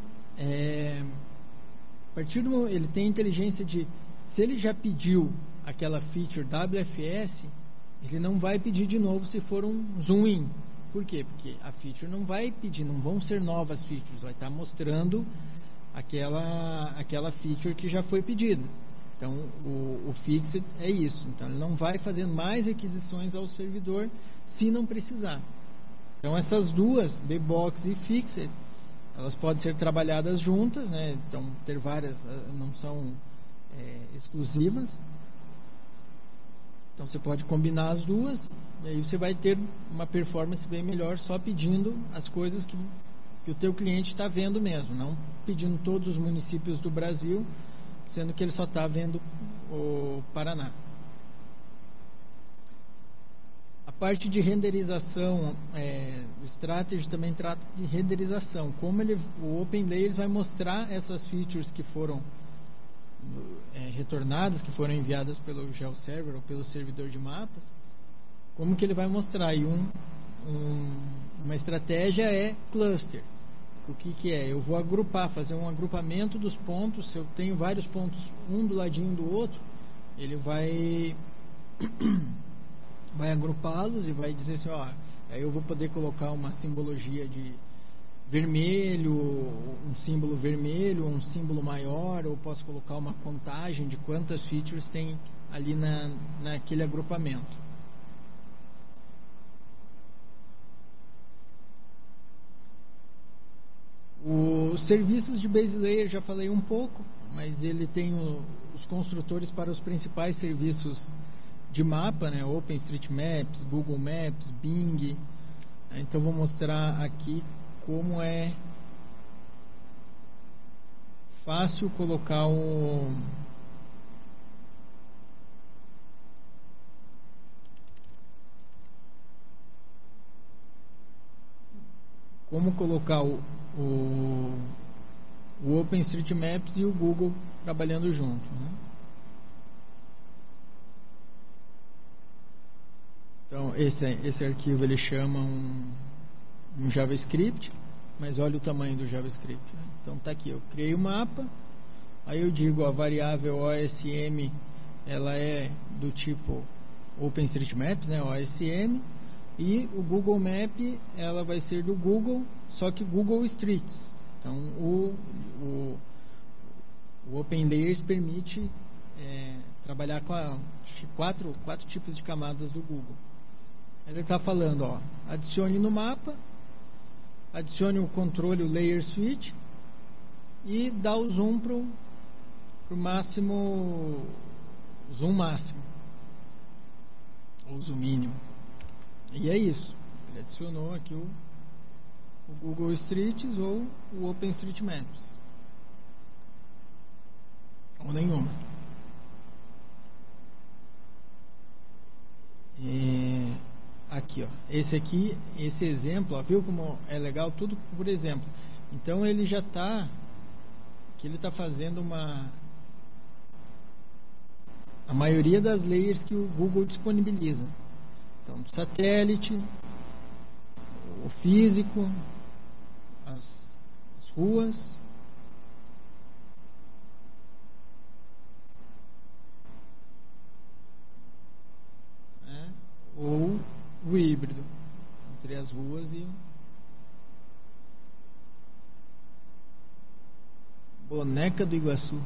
a partir do ele tem inteligência de, se ele já pediu aquela feature WFS, ele não vai pedir de novo se for um zoom in. Por quê? Porque a feature não vai pedir, não vão ser novas features, vai estar mostrando aquela feature que já foi pedida. Então o Fixed é isso. Então ele não vai fazer mais requisições ao servidor se não precisar. Então essas duas, B-Box e Fixed, elas podem ser trabalhadas juntas, né? Então ter várias, não são exclusivas. Então você pode combinar as duas e aí você vai ter uma performance bem melhor só pedindo as coisas que o teu cliente está vendo mesmo, não pedindo todos os municípios do Brasil, sendo que ele só está vendo o Paraná. A parte de renderização, o Strategy também trata de renderização, como o OpenLayers vai mostrar essas features que foram retornadas, que foram enviadas pelo GeoServer ou pelo servidor de mapas, como que ele vai mostrar. E uma estratégia é cluster. O que que é? Eu vou agrupar, fazer um agrupamento dos pontos. Se eu tenho vários pontos, um do ladinho do outro, ele vai agrupá-los e vai dizer assim, ó, aí eu vou poder colocar uma simbologia de vermelho, um símbolo vermelho, um símbolo maior, ou posso colocar uma contagem de quantas features tem ali naquele agrupamento. Os serviços de base layer já falei um pouco, mas ele tem os construtores para os principais serviços de mapa, né? OpenStreetMaps, Google Maps, Bing. Então vou mostrar aqui como é fácil colocar o OpenStreetMaps e o Google trabalhando junto, né? Então esse arquivo ele chama um JavaScript, mas olha o tamanho do JavaScript, né? Então tá aqui, eu criei o mapa, aí eu digo a variável OSM, ela é do tipo OpenStreetMaps, né, OSM, e o Google Map ela vai ser do Google, só que Google Streets. Então o OpenLayers permite trabalhar com quatro tipos de camadas do Google. Ele está falando, ó, adicione no mapa, adicione o controle, o Layer Switch, e dá o zoom para o máximo, zoom máximo, ou zoom mínimo. E é isso, ele adicionou aqui o Google Streets ou o OpenStreetMaps, ou nenhuma. E aqui, ó, esse exemplo, ó, viu como é legal tudo por exemplo? Então ele já está, que ele está fazendo a maioria das layers que o Google disponibiliza. Então satélite, o físico, as ruas. Né? Ou o híbrido, entre as ruas e Boneca do Iguaçu.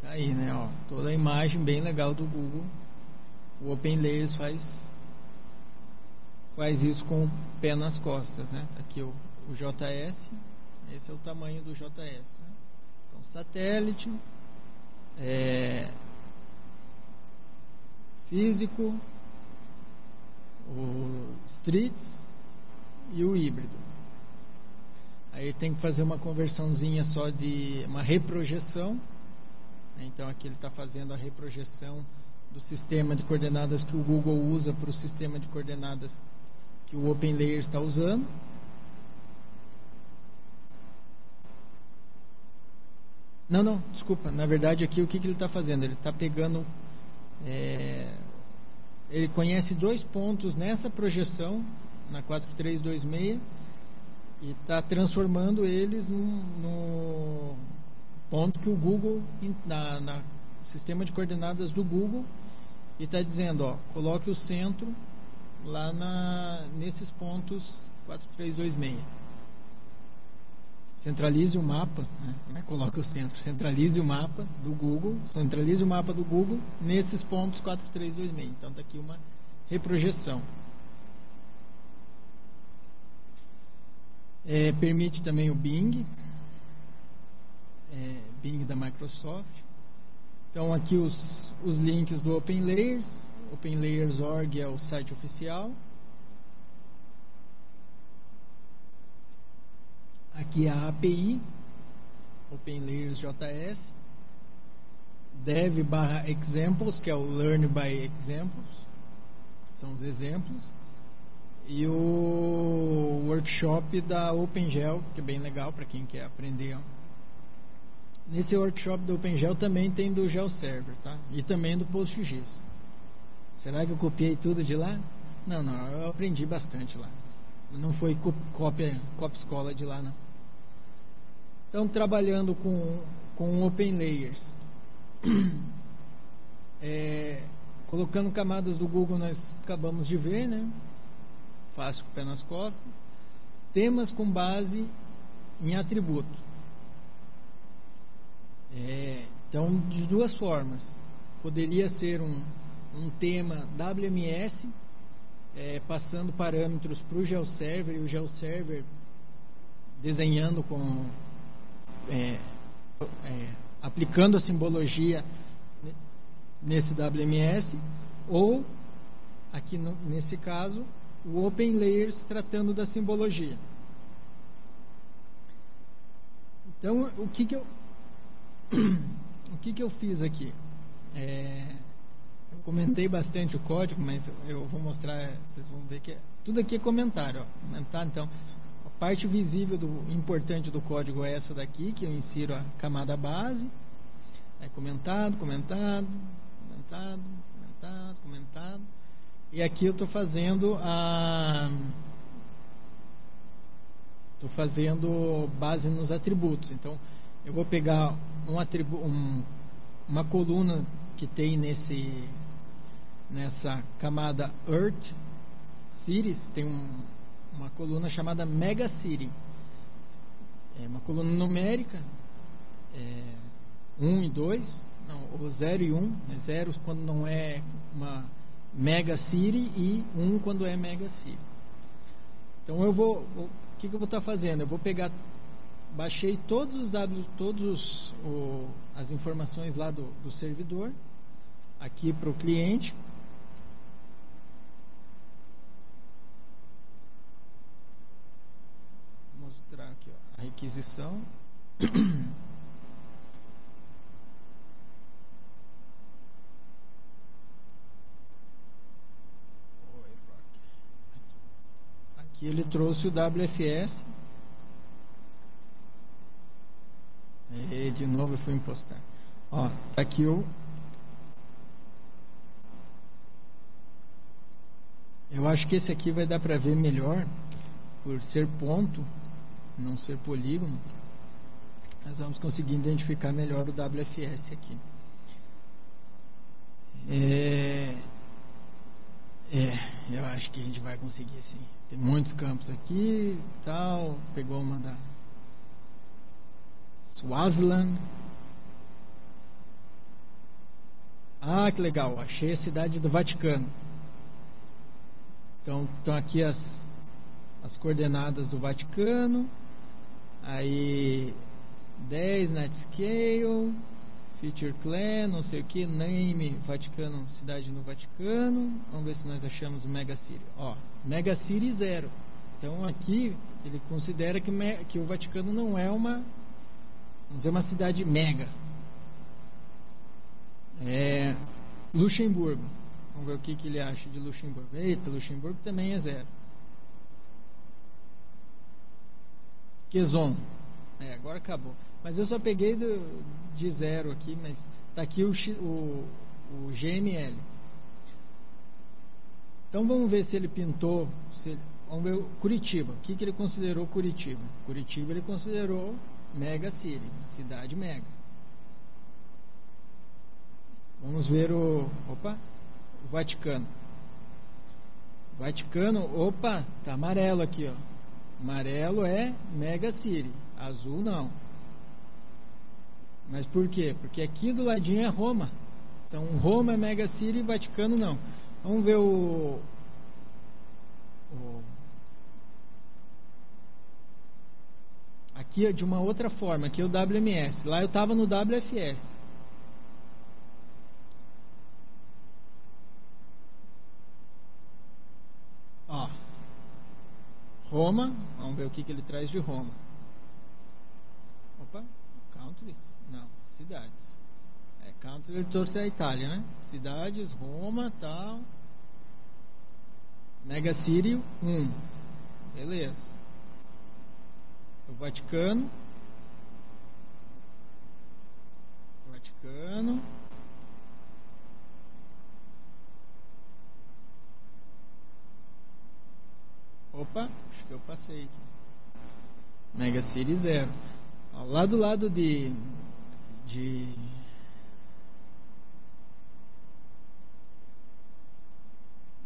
Tá aí, né? Ó, toda a imagem bem legal do Google. O OpenLayers faz isso com o pé nas costas, né? Aqui o JS, esse é o tamanho do JS, né? Então satélite, físico, o streets e o híbrido. Aí tem que fazer uma conversãozinha só de uma reprojeção, né? Então aqui ele está fazendo a reprojeção do sistema de coordenadas que o Google usa para o sistema de coordenadas que o OpenLayers está usando. Não, desculpa, na verdade aqui o que ele está fazendo? Ele está pegando, ele conhece dois pontos nessa projeção, na 4326, e está transformando eles no ponto que o Google, na sistema de coordenadas do Google, e está dizendo, ó, coloque o centro lá nesses pontos 4326. Centralize o mapa, né? Coloque o centro, centralize o mapa do Google, centralize o mapa do Google nesses pontos 4326. Então está aqui uma reprojeção. Permite também o Bing, Bing da Microsoft. Então aqui os links do OpenLayers. OpenLayers.org é o site oficial. Aqui a API OpenLayers.js, dev/examples, que é o learn by examples, são os exemplos, e o workshop da OpenGeo, que é bem legal para quem quer aprender. Nesse workshop do OpenGeo também tem do GeoServer, tá? E também do PostGIS. Será que eu copiei tudo de lá? Não, eu aprendi bastante lá. Não foi copy escola de lá, não. Então, trabalhando com OpenLayers. Colocando camadas do Google, nós acabamos de ver, né? Fácil, com o pé nas costas. Temas com base em atributo. Então, de duas formas. Poderia ser um tema WMS, passando parâmetros para o GeoServer, e o GeoServer desenhando com... aplicando a simbologia nesse WMS, ou aqui nesse caso o OpenLayers tratando da simbologia. Então o que eu fiz aqui, eu comentei bastante o código, mas eu vou mostrar, vocês vão ver que tudo aqui é comentário, ó. Comentar, então a parte visível importante do código é essa daqui, que eu insiro a camada base, é comentado. E aqui eu estou fazendo base nos atributos. Então eu vou pegar uma coluna que tem nessa camada Earth Cities, tem uma coluna chamada Mega City, é uma coluna numérica, 1 e 2, não, 0 e 1, né? 0 quando não é uma Mega City e 1 quando é Mega City. Então eu vou, o que eu vou estar fazendo? Eu vou pegar, baixei todas as informações lá do servidor, aqui para o cliente. Vou mostrar aqui, ó, a requisição. Aqui ele trouxe o WFS. E de novo eu fui impostar. Ó, tá aqui o... Eu acho que esse aqui vai dar pra ver melhor, por ser ponto, não ser polígono. Nós vamos conseguir identificar melhor o WFS aqui. Eu acho que a gente vai conseguir sim. Tem muitos campos aqui, tal. Pegou uma da Swaziland. Ah, que legal, achei a cidade do Vaticano. Então estão aqui as coordenadas do Vaticano. Aí 10 Netscale Feature Clan, não sei o que, name Vaticano, cidade no Vaticano. Vamos ver se nós achamos o Mega City. Ó, Mega City 0. Então aqui ele considera que o Vaticano não é uma, vamos dizer, uma cidade mega. Luxemburgo. Vamos ver o que ele acha de Luxemburgo. Eita, Luxemburgo também é 0. Quezon. Agora acabou. Mas eu só peguei de 0 aqui, mas tá aqui o GML. Então vamos ver se ele pintou. Vamos ver o Curitiba. O que ele considerou Curitiba? Curitiba ele considerou Mega City, cidade mega. Vamos ver o Vaticano. Vaticano, opa, tá amarelo aqui, ó. Amarelo é Mega City, azul não. Mas por quê? Porque aqui do ladinho é Roma. Então Roma é Mega City e Vaticano não. Vamos ver aqui é de uma outra forma, aqui é o WMS. Lá eu estava no WFS. Ó, Roma, vamos ver o que ele traz de Roma. Opa, countries. Não, cidades. Country ele torce a Itália, né? Cidades, Roma, tal. Mega City 1. Beleza. O Vaticano. Vaticano. Opa, acho que passei aqui. Mega City 0. Lá do lado de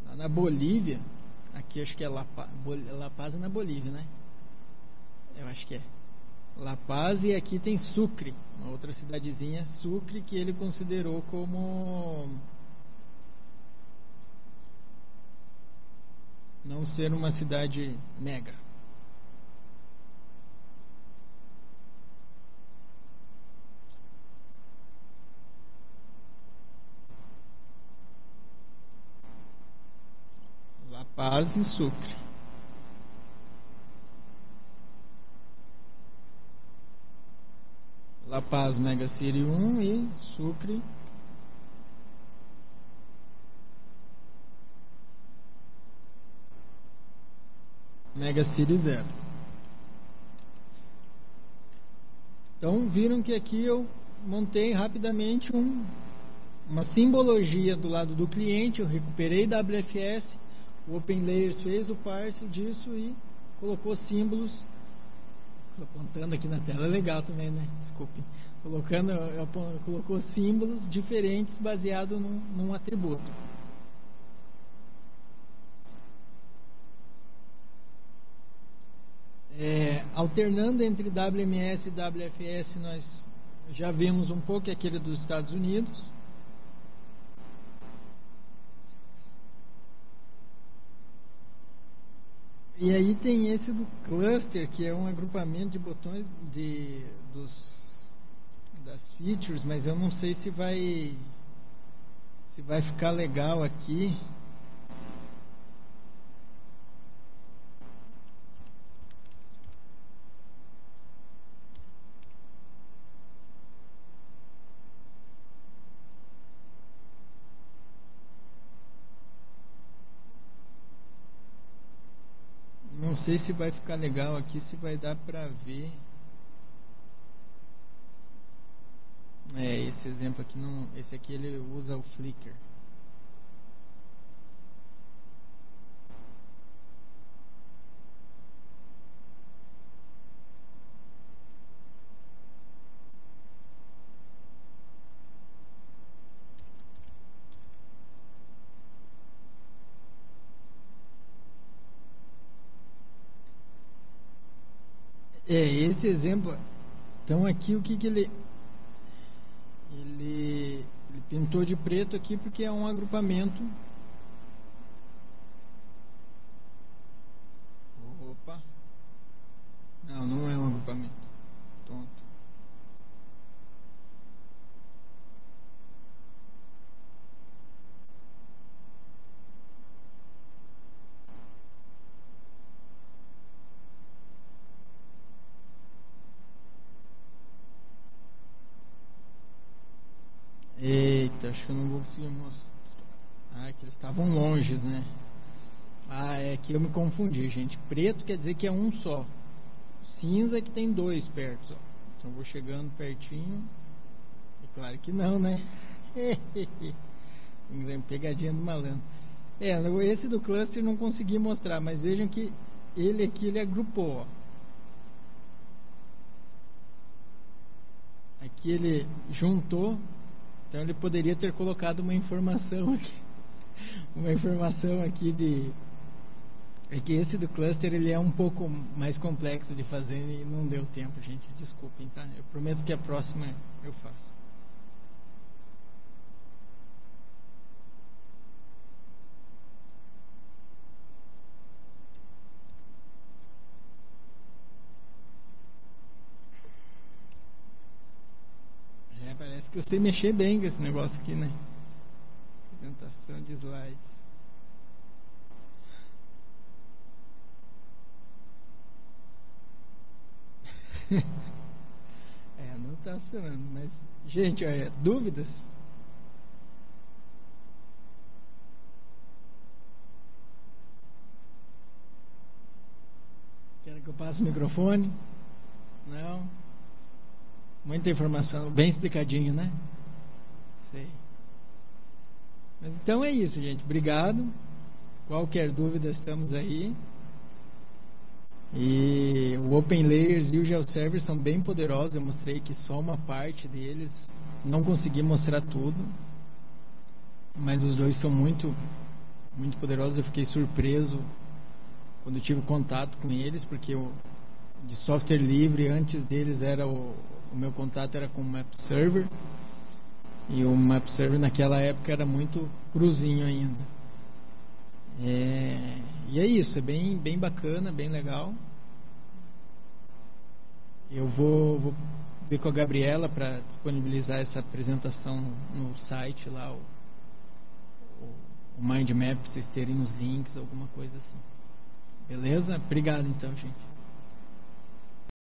lá na Bolívia, aqui acho que é La Paz é na Bolívia, né? Eu acho que é La Paz, e aqui tem Sucre, uma outra cidadezinha, Sucre, que ele considerou como não ser uma cidade mega. La Paz e Sucre. La Paz, Mega City 1 e Sucre. Mega City 0. Então, viram que aqui eu montei rapidamente uma simbologia do lado do cliente. Eu recuperei WFS, o OpenLayers fez o parse disso e colocou símbolos. Apontando aqui na tela é legal também, né? Desculpe. Colocou símbolos diferentes baseado num atributo. Alternando entre WMS e WFS, nós já vimos um pouco, é aquele dos Estados Unidos. E aí tem esse do cluster, que é um agrupamento de botões das features, mas eu não sei se vai ficar legal aqui. Não sei se vai ficar legal aqui, se vai dar pra ver. Esse exemplo aqui não. Esse aqui ele usa o Flickr. Esse exemplo, então aqui o que ele pintou de preto aqui porque é um agrupamento. Opa, não é um agrupamento, tonto. Eita, acho que eu não vou conseguir mostrar. Que eles estavam longe, né? É que eu me confundi, gente. Preto quer dizer que é um só. Cinza é que tem dois perto, ó. Então eu vou chegando pertinho. E claro que não, né? Pegadinha do malandro. Esse do cluster não consegui mostrar, mas vejam que ele aqui ele agrupou, ó. Aqui ele juntou. Então ele poderia ter colocado uma informação aqui. Uma informação aqui de... É que esse do cluster ele é um pouco mais complexo de fazer e não deu tempo, gente. Desculpem, tá? Eu prometo que a próxima eu faço. Parece que eu sei mexer bem com esse negócio aqui, né? Apresentação de slides. Não tá funcionando, mas... Gente, olha, dúvidas? Quero que eu passe o microfone? Não? Muita informação, bem explicadinho, né? Sei. Mas então é isso, gente. Obrigado. Qualquer dúvida, estamos aí. E o OpenLayers e o GeoServer são bem poderosos. Eu mostrei que só uma parte deles, não consegui mostrar tudo, mas os dois são muito poderosos. Eu fiquei surpreso quando eu tive contato com eles, porque eu, de software livre, antes deles era o meu contato era com o Map Server, e o Map Server naquela época era muito cruzinho ainda. E é isso, é bem bacana, bem legal. Eu vou ver com a Gabriela para disponibilizar essa apresentação no site lá, o mind map, pra vocês terem os links, alguma coisa assim. Beleza? Obrigado então, gente.